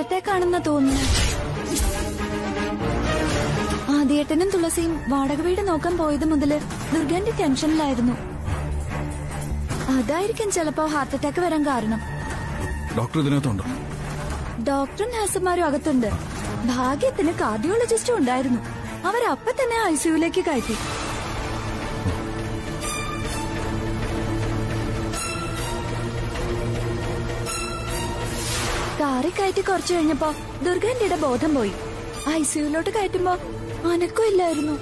അറ്റാക്ക് ആണെന്നാ തോന്നുന്നു. ആദ്യേട്ടനും തുളസിയും വാടക വീട് നോക്കാൻ പോയത് മുതല് ദുർഗാന്റെ ടെൻഷനിലായിരുന്നു. അതായിരിക്കും ചിലപ്പോ ഹാർട്ട് അറ്റാക്ക് വരാൻ കാരണം. ഡോക്ടർ ഇതിനകത്തുണ്ടോ? ഡോക്ടറും നഴ്സുമാരും അകത്തുണ്ട്. ഭാഗ്യത്തിന് കാർഡിയോളജിസ്റ്റും ഉണ്ടായിരുന്നു. അവരപ്പൊ തന്നെ ഐസിയുലേക്ക് കയറ്റി. കാറി കയറ്റി കുറച്ചു കഴിഞ്ഞപ്പോ ദുർഗാന്റെ ബോധം പോയി. ഐസിയുലോട്ട് കയറ്റുമ്പോ അനക്കം ഇല്ലായിരുന്നു.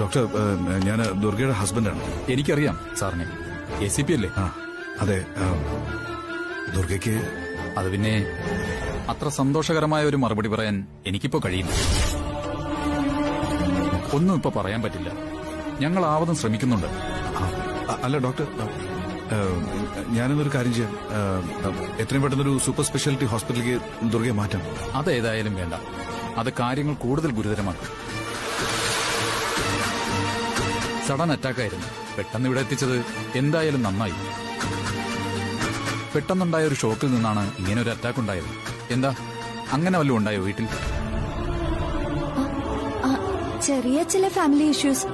ഡോക്ടർ, ഞാൻ ദുർഗയുടെ ഹസ്ബൻഡാണ്. എനിക്കറിയാം സാറിനെ. ACP അല്ലേ? ആ അതെ. ദുർഗയ്ക്ക് അത് പിന്നെ അത്ര സന്തോഷകരമായ ഒരു മറുപടി പറയാൻ എനിക്കിപ്പോ കഴിയില്ല. ഒന്നും ഇപ്പൊ പറയാൻ പറ്റില്ല. ഞങ്ങൾ ആവതും ശ്രമിക്കുന്നുണ്ട്. അല്ല ഡോക്ടർ, ഞാനിന്നൊരു കാര്യം ചെയ്യാം. എത്രയും പെട്ടെന്നൊരു സൂപ്പർ സ്പെഷ്യാലിറ്റി ഹോസ്പിറ്റലിലേക്ക് ദുർഗയെ മാറ്റാം. അതേതായാലും വേണ്ട. അത് കാര്യങ്ങൾ കൂടുതൽ ഗുരുതരമാക്കും. സഡൻ അറ്റാക്കായിരുന്നു. പെട്ടെന്ന് ഇവിടെ എത്തിച്ചത് എന്തായാലും നന്നായി. പെട്ടെന്നുണ്ടായ ഒരു ഷോക്കിൽ നിന്നാണ് ഇങ്ങനെ ഒരു അറ്റാക്ക് ഉണ്ടായത്. എന്താ അങ്ങനെ വല്ലതും ഉണ്ടായോ വീട്ടിൽ? ചെറിയ ചില ഫാമിലി ഇഷ്യൂസ്.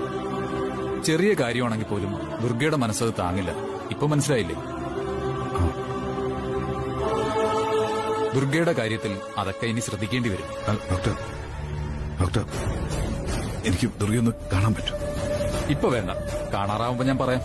ചെറിയ കാര്യമാണെങ്കിൽ പോലും ദുർഗയുടെ മനസ്സത് താങ്ങില്ല. ഇപ്പൊ മനസ്സിലായില്ലേ? ദുർഗയുടെ കാര്യത്തിൽ അതൊക്കെ ഇനി ശ്രദ്ധിക്കേണ്ടി വരും. ഡോക്ടർ, എനിക്ക് ദുർഗയൊന്ന് കാണാൻ പറ്റും? ഇപ്പൊ വേണ്ട, കാണാറാവുമ്പോ ഞാൻ പറയാം.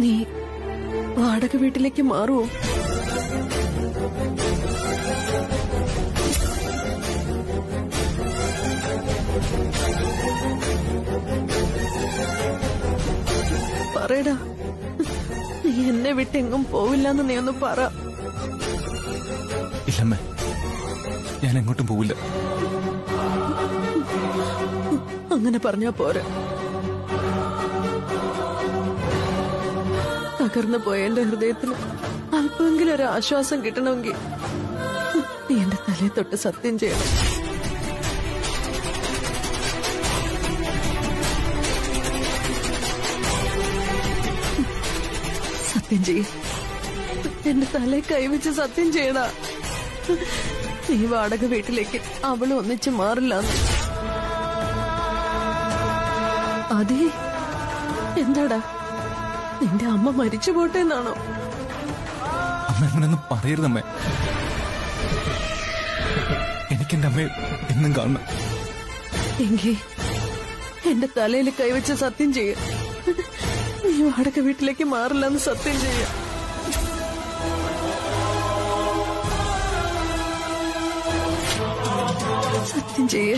നീ വാടക വീട്ടിലേക്ക് മാറുവോ? എന്നെ വിട്ടെങ്ങും പോവില്ലെന്ന് നീ ഒന്ന് പറ. ഇല്ലമ്മ, ഞാൻ എങ്ങോട്ടും പോവില്ല. അങ്ങനെ പറഞ്ഞാ പോരാ. തകർന്നു പോയ എന്റെ ഹൃദയത്തിന് അല്പമെങ്കിലും ഒരു ആശ്വാസം കിട്ടണമെങ്കിൽ നീ എന്റെ തലയെ തൊട്ട് സത്യം ചെയ്യണം. സത്യം ചെയ്യും, എന്റെ തലയെ കൈവച്ച് സത്യം ചെയ്യണ. നീ വാടക വീട്ടിലേക്ക് അവൾ ഒന്നിച്ച് മാറില്ലെന്ന്. അതെ, എന്താടാ നിന്റെ അമ്മ മരിച്ചു പോട്ടെ എന്നാണോ? അമ്മ അങ്ങനൊന്നും പറയരുതമ്മേ. എനിക്കെന്റെ അമ്മയെ എന്നും കാണണം. എങ്കിൽ എന്റെ തലയിൽ കൈവച്ച് സത്യം ചെയ്യും, നീ വാടക വീട്ടിലേക്ക് മാറില്ലെന്ന് സത്യം ചെയ്യാം. സത്യം ചെയ്യ.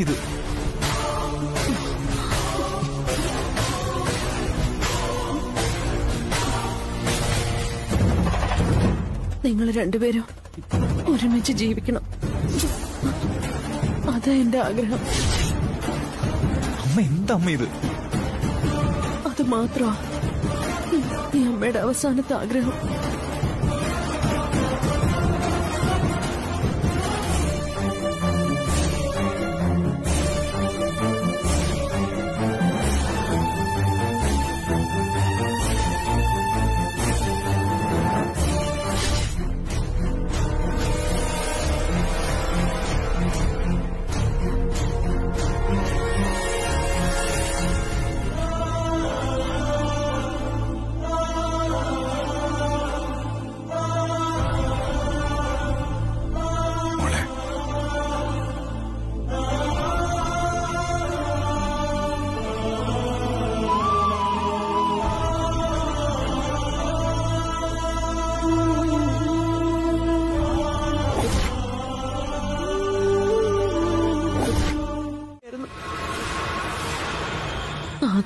ഇത് നിങ്ങൾ രണ്ടുപേരും ഒരുമിച്ച് ജീവിക്കണം, അതാ എന്റെ ആഗ്രഹം. അമ്മ എന്താ അമ്മ ഇത്? അത് മാത്രമാ ഈ അമ്മയുടെ അവസാനത്തെ ആഗ്രഹം.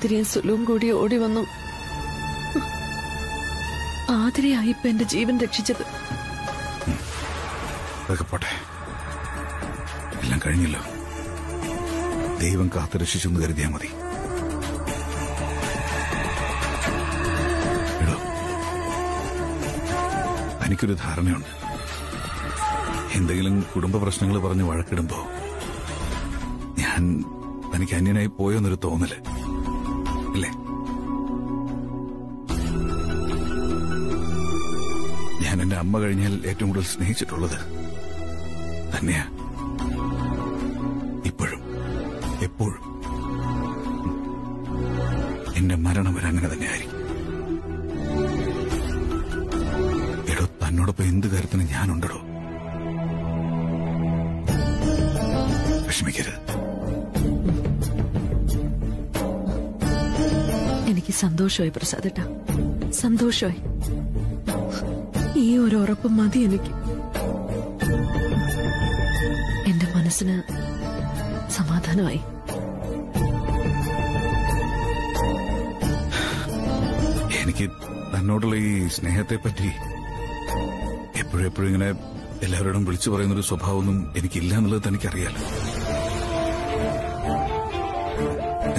ആതിരയും സുലും കൂടി ഓടി വന്നു. ആതിരയായി ഇപ്പൊ എന്റെ ജീവൻ രക്ഷിച്ചത്. അതൊക്കെ പോട്ടെ, എല്ലാം കഴിഞ്ഞല്ലോ. ദൈവം കാത്തു രക്ഷിച്ചെന്ന് കരുതിയാ മതി. എനിക്കൊരു ധാരണയുണ്ട്, എന്തെങ്കിലും കുടുംബ പ്രശ്നങ്ങൾ പറഞ്ഞ് വഴക്കിടുമ്പോ ഞാൻ തനിക്ക് അന്യനായി പോയോന്നൊരു തോന്നല്. ഞാൻ എന്റെ അമ്മ കഴിഞ്ഞാൽ ഏറ്റവും കൂടുതൽ സ്നേഹിച്ചിട്ടുള്ളത് തന്നെയാ, ഇപ്പോഴും എപ്പോഴും. എന്റെ മരണം വരെ അങ്ങനെ തന്നെ ആയിരിക്കും. എടോ, തന്നോടൊപ്പം എന്ത് കാര്യത്തിന് ഞാനുണ്ടോ? വിഷമിക്കരുത്. എനിക്ക് സന്തോഷമായി പ്രസാദേട്ടാ, സന്തോഷമായി. ഈ ഒരു ഉറപ്പ് മതി എനിക്ക്. എന്റെ മനസ്സിന് സമാധാനമായി. എനിക്ക് തന്നോടുള്ള ഈ സ്നേഹത്തെ പറ്റി എപ്പോഴും ഇങ്ങനെ എല്ലാവരോടും വിളിച്ചു പറയുന്നൊരു സ്വഭാവമൊന്നും എനിക്കില്ല എന്നുള്ളത് എനിക്കറിയാലോ.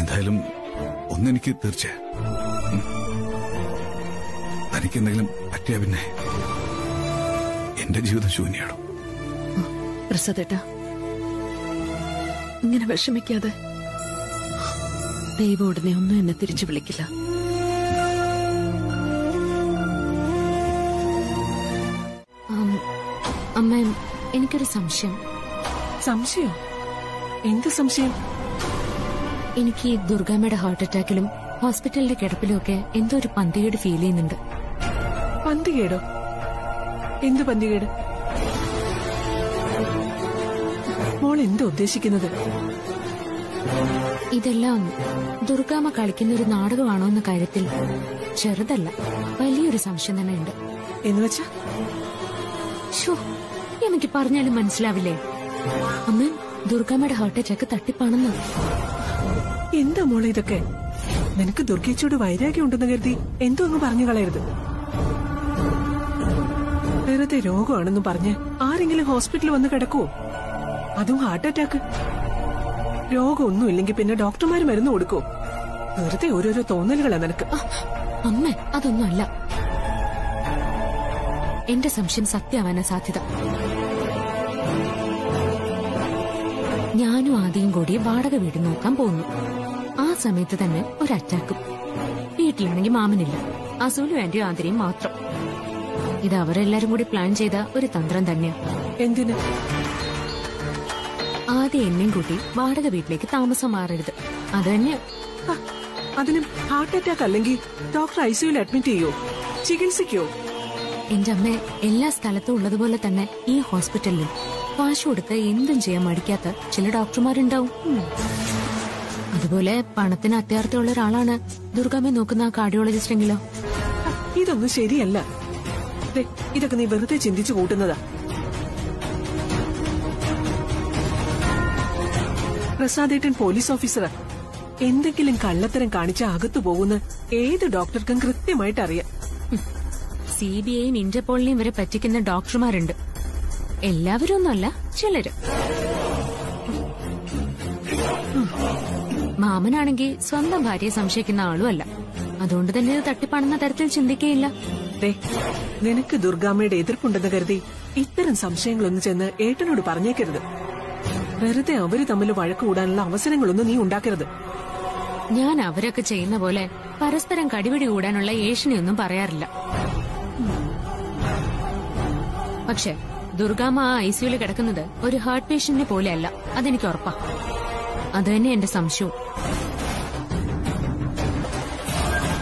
എന്തായാലും ഒന്നെനിക്ക് തീർച്ചയായും, തനിക്ക് എന്തെങ്കിലും പറ്റിയ പിന്നെ എന്റെ ജീവിതം ശൂന്യാണോ? പ്രസാദേട്ടാ, ഇങ്ങനെ വിഷമിക്കാതെ. ദൈവം ഉടനെ ഒന്നും എന്നെ തിരിച്ചു വിളിക്കില്ല. അമ്മ, എനിക്കൊരു സംശയം. സംശയം? എന്ത് സംശയം? എനിക്ക് ദുർഗാമ്മയുടെ ഹാർട്ട് അറ്റാക്കിലും ഹോസ്പിറ്റലിലെ കിടപ്പിലും ഒക്കെ എന്തോ ഒരു പന്തികേട് ഫീൽ ചെയ്യുന്നുണ്ട്. പന്തികേടോ? എന്ത് പന്തികേട്? മോൾ എന്താ ഉദ്ദേശിക്കുന്നത്? ഇതെല്ലാം ദുർഗാമ്മ കളിക്കുന്ന ഒരു നാടകമാണോ എന്ന കാര്യത്തിൽ ചെറുതല്ല, വലിയൊരു സംശയം തന്നെയുണ്ട്. എന്നുവെച്ചാ? ശോ, എനിക്ക് പറഞ്ഞാലും മനസ്സിലാവില്ലേ അമ്മ, ദുർഗാമ്മയുടെ ഹാർട്ട് അറ്റാക്ക് തട്ടിപ്പാണെന്ന്. എന്താ മോളെ ഇതൊക്കെ? നിനക്ക് ദുർഗേച്ചോട് വൈരാഗ്യം ഉണ്ടെന്ന് കരുതി എന്തോ അങ്ങ് പറഞ്ഞു കളയരുത്. വെറുതെ രോഗമാണെന്ന് പറഞ്ഞ് ആരെങ്കിലും ഹോസ്പിറ്റലിൽ വന്ന് കിടക്കുവോ? അതും ഹാർട്ട് അറ്റാക്ക്. രോഗമൊന്നും ഇല്ലെങ്കിൽ പിന്നെ ഡോക്ടർമാര് മരുന്ന് കൊടുക്കോ? വെറുതെ ഓരോരോ തോന്നലുകളാ നിനക്ക്. അമ്മ, അതൊന്നും അല്ല. എന്റെ സംശയം സത്യമാവാനാ സാധ്യത. ഞാനും ആദ്യം കൂടി വാടക വീട് നോക്കാൻ പോകുന്നു. ആ സമയത്ത് തന്നെ ഒരു അറ്റാക്കും. വീട്ടിലാണെങ്കിൽ മാമനില്ല, അസൂലും എന്റെ ആതിരയും മാത്രം. ഇത് അവരെല്ലാരും കൂടി പ്ലാൻ ചെയ്ത ഒരു തന്ത്രം തന്നെയാ. എന്തിന്? ആദ്യം എന്നെയും കൂട്ടി വാടക വീട്ടിലേക്ക് താമസം മാറരുത്, അത് തന്നെ. അതിനും ഹാർട്ട് അറ്റാക്ക് അല്ലെങ്കിൽ ഡോക്ടർ ഐസിയുവിൽ അഡ്മിറ്റ് ചെയ്യോ, ചികിത്സിക്കോ? എന്റെ അമ്മ, എല്ലാ സ്ഥലത്തും ഉള്ളതുപോലെ തന്നെ ഈ ഹോസ്പിറ്റലിലും കാശ് കൊടുത്ത് എന്തും ചെയ്യാൻ മടിക്കാത്ത ചില ഡോക്ടർമാരുണ്ടാവും. അതുപോലെ പണത്തിന് അത്യാർത്ഥ്യമുള്ള ഒരാളാണ് ദുർഗാമ്മയെ നോക്കുന്ന കാർഡിയോളജിസ്റ്റ് എങ്കിലോ? ഇതൊന്നും ശരിയല്ല. ഇതൊക്കെ നീ വെറുതെ ചിന്തിച്ചു കൂട്ടുന്നതാ. പ്രസാദേട്ടൻ പോലീസ് ഓഫീസറാ. എന്തെങ്കിലും കള്ളത്തരം കാണിച്ച് അകത്തു പോകുന്ന ഏത് ഡോക്ടർക്കും കൃത്യമായിട്ട് അറിയാം. CBI-യും ഇന്റർപോളിനെയും വരെ പറ്റിക്കുന്ന ഡോക്ടർമാരുണ്ട്. എല്ലാവരും ഒന്നല്ല, ചിലര്. മാമനാണെങ്കിൽ സ്വന്തം ഭാര്യയെ സംശയിക്കുന്ന ആളും അല്ല. അതുകൊണ്ട് തന്നെ ഇത് തട്ടിപ്പാണെന്ന തരത്തിൽ ചിന്തിക്കുകയില്ല. നിനക്ക് ദുർഗാമ്മയുടെ എതിർപ്പുണ്ടെന്ന് കരുതി ഇത്തരം സംശയങ്ങളൊന്നും ചെന്ന് ഏട്ടനോട് പറഞ്ഞേക്കരുത്. വെറുതെ അവര് തമ്മിൽ വഴക്ക് കൂടാനുള്ള അവസരങ്ങളൊന്നും നീ ഉണ്ടാക്കരുത്. ഞാൻ അവരൊക്കെ ചെയ്യുന്ന പോലെ പരസ്പരം കടിപിടി കൂടാനുള്ള ഏഷണിയൊന്നും പറയാറില്ല. പക്ഷെ ദുർഗാമ്മ ആ ICUവിൽ കിടക്കുന്നത് ഒരു ഹാർട്ട് പേഷ്യന്റിനെ പോലെയല്ല, അതെനിക്ക് ഉറപ്പാ. അത് തന്നെ എന്റെ സംശയവും.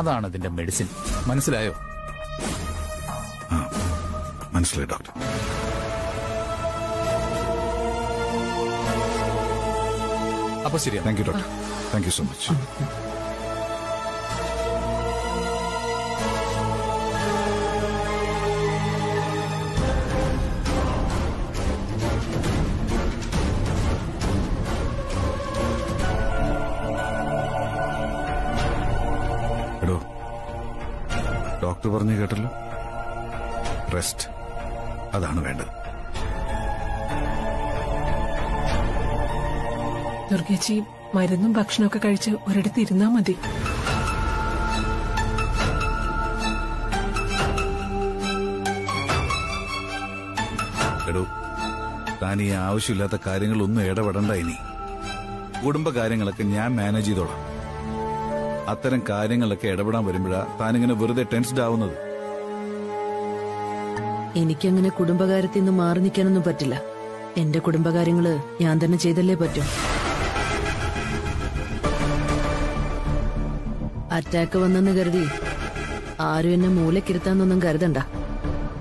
അതാണ് ഇതിന്റെ മെഡിസിൻ. മനസ്സിലായോ? മനസ്സിലായി ഡോക്ടർ. അപ്പൊ ശരിയാ. Thank you doctor. Thank you so much. Doctor പറഞ്ഞു കേട്ടല്ലോ, റെസ്റ്റ് അതാണ് വേണ്ടത്. ദുർഗേച്ചി മരുന്നും ഭക്ഷണമൊക്കെ കഴിച്ച് ഒരിടത്ത് ഇരുന്നാ മതി. എടോ, താൻ ഈ ആവശ്യമില്ലാത്ത കാര്യങ്ങളൊന്നും ഇടപെടണ്ട. ഇനി കുടുംബകാര്യങ്ങളൊക്കെ ഞാൻ മാനേജ് ചെയ്തോളാം. അത്തരം കാര്യങ്ങളൊക്കെ ഇടപെടാൻ വരുമ്പോഴാ താനിങ്ങനെ വെറുതെ ടെൻസ്ഡ് ആവുന്നത്. എനിക്കങ്ങനെ കുടുംബകാര്യത്തിൽ നിന്ന് മാറി നിൽക്കാനൊന്നും പറ്റില്ല. എന്റെ കുടുംബകാര്യങ്ങള് ഞാൻ തന്നെ ചെയ്തല്ലേ പറ്റും. അറ്റാക്ക് വന്നെന്ന് കരുതി ആരും എന്നെ മൂലക്കിരുത്താന്നൊന്നും കരുതണ്ട.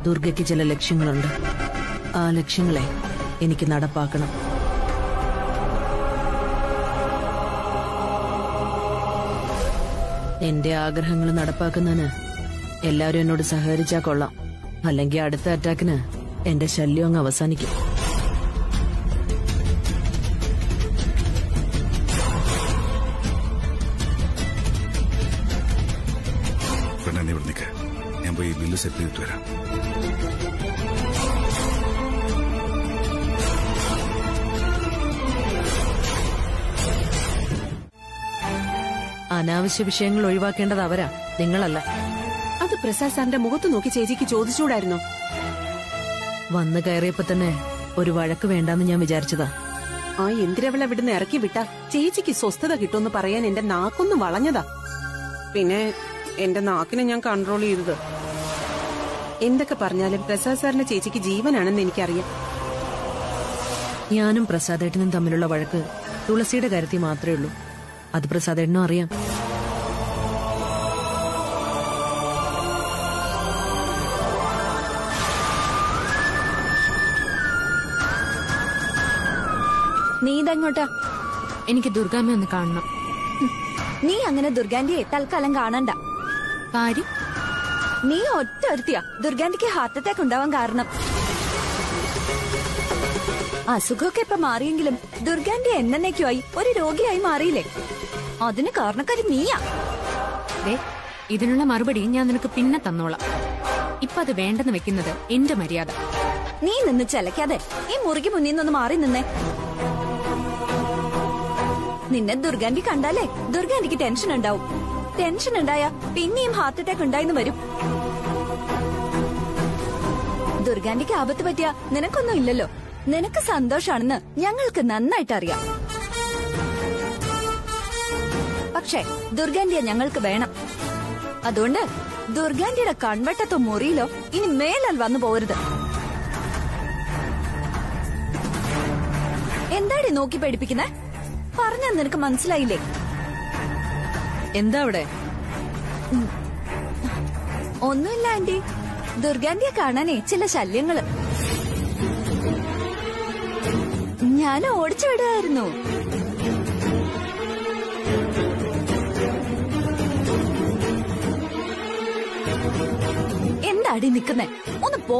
ദുർഗയ്ക്ക് ചില ലക്ഷ്യങ്ങളുണ്ട്. ആ ലക്ഷ്യങ്ങളെ എനിക്ക് നടപ്പാക്കണം. എന്റെ ആഗ്രഹങ്ങൾ നടപ്പാക്കുന്നതിന് എല്ലാവരും എന്നോട് സഹകരിച്ചാൽ കൊള്ളാം. അല്ലെങ്കിൽ അടുത്ത അറ്റാക്കിന് എന്റെ ശല്യം അങ്ങ് അവസാനിക്കും. donde se pintura. അനാവശ്യ വിഷയങ്ങൾ ഒഴിവാക്കേണ്ടത് അവരാ, നിങ്ങളല്ല. അത് പ്രസാദ് സാറിന്റെ മുഖത്ത് നോക്കി ചേച്ചിക്ക് ചോദിച്ചൂടായിരുന്നോ? വന്നു കയറിയപ്പോ തന്നെ ഒരു വഴക്ക് വേണ്ടെന്ന് ഞാൻ വിചാരിച്ചതാ. ആ എന്തിരവളെ ഇവിടുന്ന് ഇറക്കി വിട്ടാ ചേച്ചിക്ക് സ്വസ്ഥത കിട്ടുമെന്ന് പറയാൻ എന്റെ നാക്കൊന്ന് വളഞ്ഞതാ. പിന്നെ എന്റെ നാക്കിനെ ഞാൻ കൺട്രോൾ ചെയ്തത്. എന്തൊക്കെ പറഞ്ഞാലും പ്രസാദ് സാറിന്റെ ചേച്ചിക്ക് ജീവനാണെന്ന് എനിക്കറിയാം. ഞാനും പ്രസാദേട്ടനും തമ്മിലുള്ള വഴക്ക് തുളസിയുടെ കാര്യത്തിൽ മാത്രമേ ഉള്ളൂ. അത് പ്രസാദേട്ടനും അറിയാം. നീ ഇതങ്ങോട്ടാ, എനിക്ക് ദുർഗാമ്മ ഒന്ന് കാണണം. നീ അങ്ങനെ ദുർഗാന്റിയെ തൽക്കാലം കാണണ്ട. കാര്യം നീ ഒറ്റ ഒരുത്തിയാ ദുർഗാന്റിക്ക് ഹാർട്ട് അറ്റാക്ക് ഉണ്ടാവാൻ കാരണം. അസുഖമൊക്കെ ഇപ്പൊ മാറിയെങ്കിലും ദുർഗാന്റെ എന്നേക്കുമായി ഒരു രോഗിയായി മാറിയില്ലേ? അതിന് കാരണക്കാരി നീയാ. ഇതിനുള്ള മറുപടി ഞാൻ നിനക്ക് പിന്നെ തന്നോളാം. ഇപ്പൊ അത് വേണ്ടെന്ന് വെക്കുന്നത് എന്റെ മര്യാദ. നീ നിന്ന് ചെലക്കാതെ ഈ മുറിക്ക് മുന്നിൽ നിന്ന് മാറി നിന്നേ. നിന്നെ ദുർഗാന്റി കണ്ടാലേ ദുർഗാന്റിക്ക് ടെൻഷൻ ഉണ്ടാവും. ടെൻഷൻ ഉണ്ടായാ പിന്നെയും ഹാർട്ട് അറ്റാക്ക് ഉണ്ടായിന്ന് വരും. ദുർഗാന്റിക്ക് ആപത്ത് പറ്റിയാ നിനക്കൊന്നും ഇല്ലല്ലോ. നിനക്ക് സന്തോഷാണെന്ന് ഞങ്ങൾക്ക് നന്നായിട്ട് അറിയാം. പക്ഷേ ദുർഗാന്റിയെ ഞങ്ങൾക്ക് വേണം. അതുകൊണ്ട് ദുർഗാന്റിയുടെ കൺവെട്ടത്തോ മുറിയിലോ ഇനി മേലാൽ വന്നു പോരുത്. എന്താടി നോക്കി പേടിപ്പിക്കുന്നേ? പറഞ്ഞാ നിനക്ക് മനസ്സിലായില്ലേ? എന്താ അവിടെ? ഒന്നുമില്ല ആന്റി, ദുർഗാന്റിയെ കാണാനേ ചില ശല്യങ്ങള്. ഞാൻ ഓടിച്ചു വിടുമായിരുന്നു. എന്താടി നിക്കുന്നേ? ഒന്ന് പോ.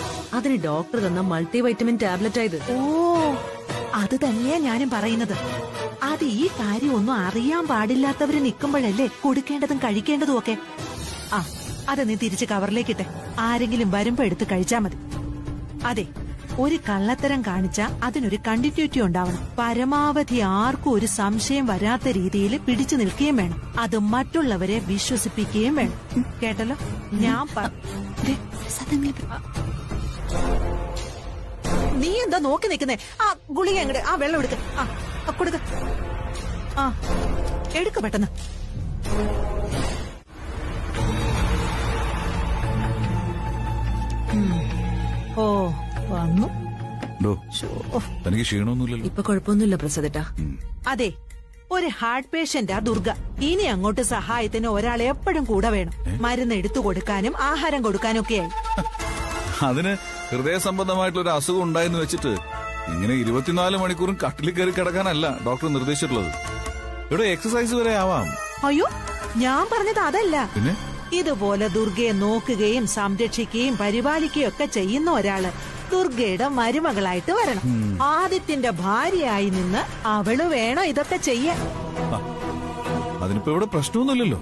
അതിന് ഡോക്ടർ തന്ന മൾട്ടിവൈറ്റമിൻ ടാബ്ലറ്റ് ആയത്. ഓ, അത് തന്നെയാ ഞാനും പറയുന്നത്. അത് ഈ കാര്യമൊന്നും അറിയാൻ പാടില്ലാത്തവര് നിൽക്കുമ്പോഴല്ലേ കൊടുക്കേണ്ടതും കഴിക്കേണ്ടതും ഒക്കെ. ആ, അത് നീ തിരിച്ച് കവറിലേക്കിട്ടെ. ആരെങ്കിലും വരുമ്പോ എടുത്ത് കഴിച്ചാ മതി. അതെ, ഒരു കള്ളത്തരം കാണിച്ചാ അതിനൊരു കണ്ടിന്യൂറ്റി ഉണ്ടാവണം. പരമാവധി ആർക്കും ഒരു സംശയം വരാത്ത രീതിയിൽ പിടിച്ചു നിൽക്കുകയും വേണം. അത് മറ്റുള്ളവരെ വിശ്വസിപ്പിക്കുകയും വേണം. കേട്ടല്ലോ? ഞാൻ നീ എന്താ നോക്കി നിൽക്കുന്നേ? ആ ഗുളിക എങ്ങടെ? ആ വെള്ളം എടുക്ക. ആ കൊടുക്ക. ആ എടുക്ക പെട്ടെന്ന്. ഓ വന്നു. ഇപ്പൊ കുഴപ്പമൊന്നുമില്ല പ്രസാദേട്ടാ. അതെ, ഒരു ഹാർട്ട് പേഷ്യന്റാ ദുർഗ. ഇനി അങ്ങോട്ട് സഹായത്തിന് ഒരാൾ എപ്പോഴും കൂടെ വേണം. മരുന്ന് എടുത്തു കൊടുക്കാനും ആഹാരം കൊടുക്കാനും ഒക്കെയായി. അതിന് ഹൃദയ സംബന്ധമായിട്ടുള്ള ഒരു അസുഖം ഉണ്ടായെന്ന് വെച്ചിട്ട് ഇങ്ങനെ 24 മണിക്കൂറും കട്ടിലിൽ കയറി കിടക്കാനല്ല ഡോക്ടർ നിർദ്ദേശിച്ചിട്ടുള്ളത്. ഇവിടെ എക്സസൈസ് വരെ ആവാം. അയ്യോ, ഞാൻ പറഞ്ഞത് അതല്ല. ഇതുപോലെ ദുർഗയെ നോക്കുകയും സംരക്ഷിക്കുകയും പരിപാലിക്കുകയും ഒക്കെ ചെയ്യുന്ന ഒരാള് ദുർഗയുടെ മരുമകളായിട്ട് വരണം. ആദിത്യന്റെ ഭാര്യയായി നിന്ന് അവള് വേണം ഇതൊക്കെ ചെയ്യാൻ. അതിനിപ്പോ ഇവിടെ പ്രശ്നമൊന്നുമില്ലല്ലോ.